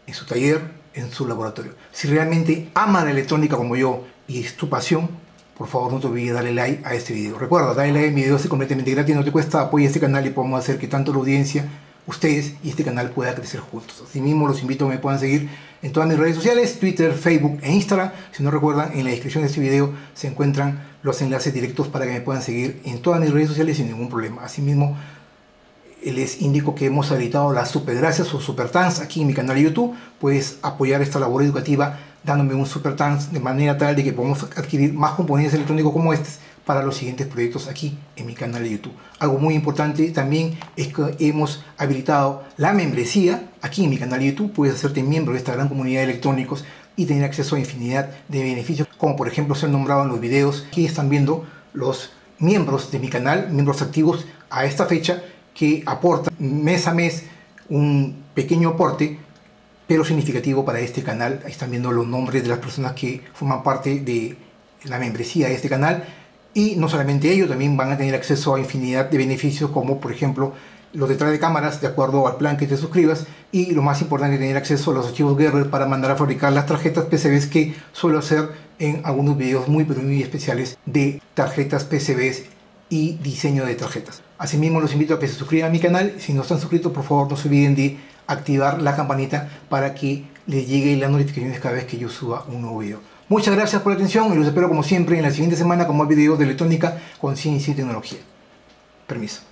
en su taller, en su laboratorio. Si realmente ama la electrónica como yo y es tu pasión, por favor no te olvides de darle like a este video. Recuerda, dale like a mi video, es completamente gratis, no te cuesta, apoya este canal y podemos hacer que tanto la audiencia, ustedes y este canal pueda crecer juntos. Asimismo los invito a que me puedan seguir en todas mis redes sociales, Twitter, Facebook e Instagram. Si no recuerdan, en la descripción de este video se encuentran los enlaces directos para que me puedan seguir en todas mis redes sociales sin ningún problema. Asimismo les indico que hemos habilitado las supergracias o supertans aquí en mi canal de YouTube. Puedes apoyar esta labor educativa dándome un supertans de manera tal de que podamos adquirir más componentes electrónicos como este para los siguientes proyectos aquí en mi canal de YouTube. Algo muy importante también es que hemos habilitado la membresía aquí en mi canal de YouTube. Puedes hacerte miembro de esta gran comunidad de electrónicos y tener acceso a infinidad de beneficios, como por ejemplo ser nombrado en los videos. Aquí están viendo los miembros de mi canal, miembros activos a esta fecha, que aporta mes a mes un pequeño aporte pero significativo para este canal. Ahí están viendo los nombres de las personas que forman parte de la membresía de este canal, y no solamente ellos, también van a tener acceso a infinidad de beneficios, como por ejemplo los detrás de cámaras de acuerdo al plan que te suscribas, y lo más importante, tener acceso a los archivos Gerber para mandar a fabricar las tarjetas PCBs que suelo hacer en algunos videos muy pero muy especiales de tarjetas PCBs y diseño de tarjetas. Asimismo los invito a que se suscriban a mi canal. Si no están suscritos, por favor no se olviden de activar la campanita para que les llegue las notificaciones cada vez que yo suba un nuevo video. Muchas gracias por la atención y los espero como siempre en la siguiente semana con más videos de electrónica, conciencia y tecnología. Permiso.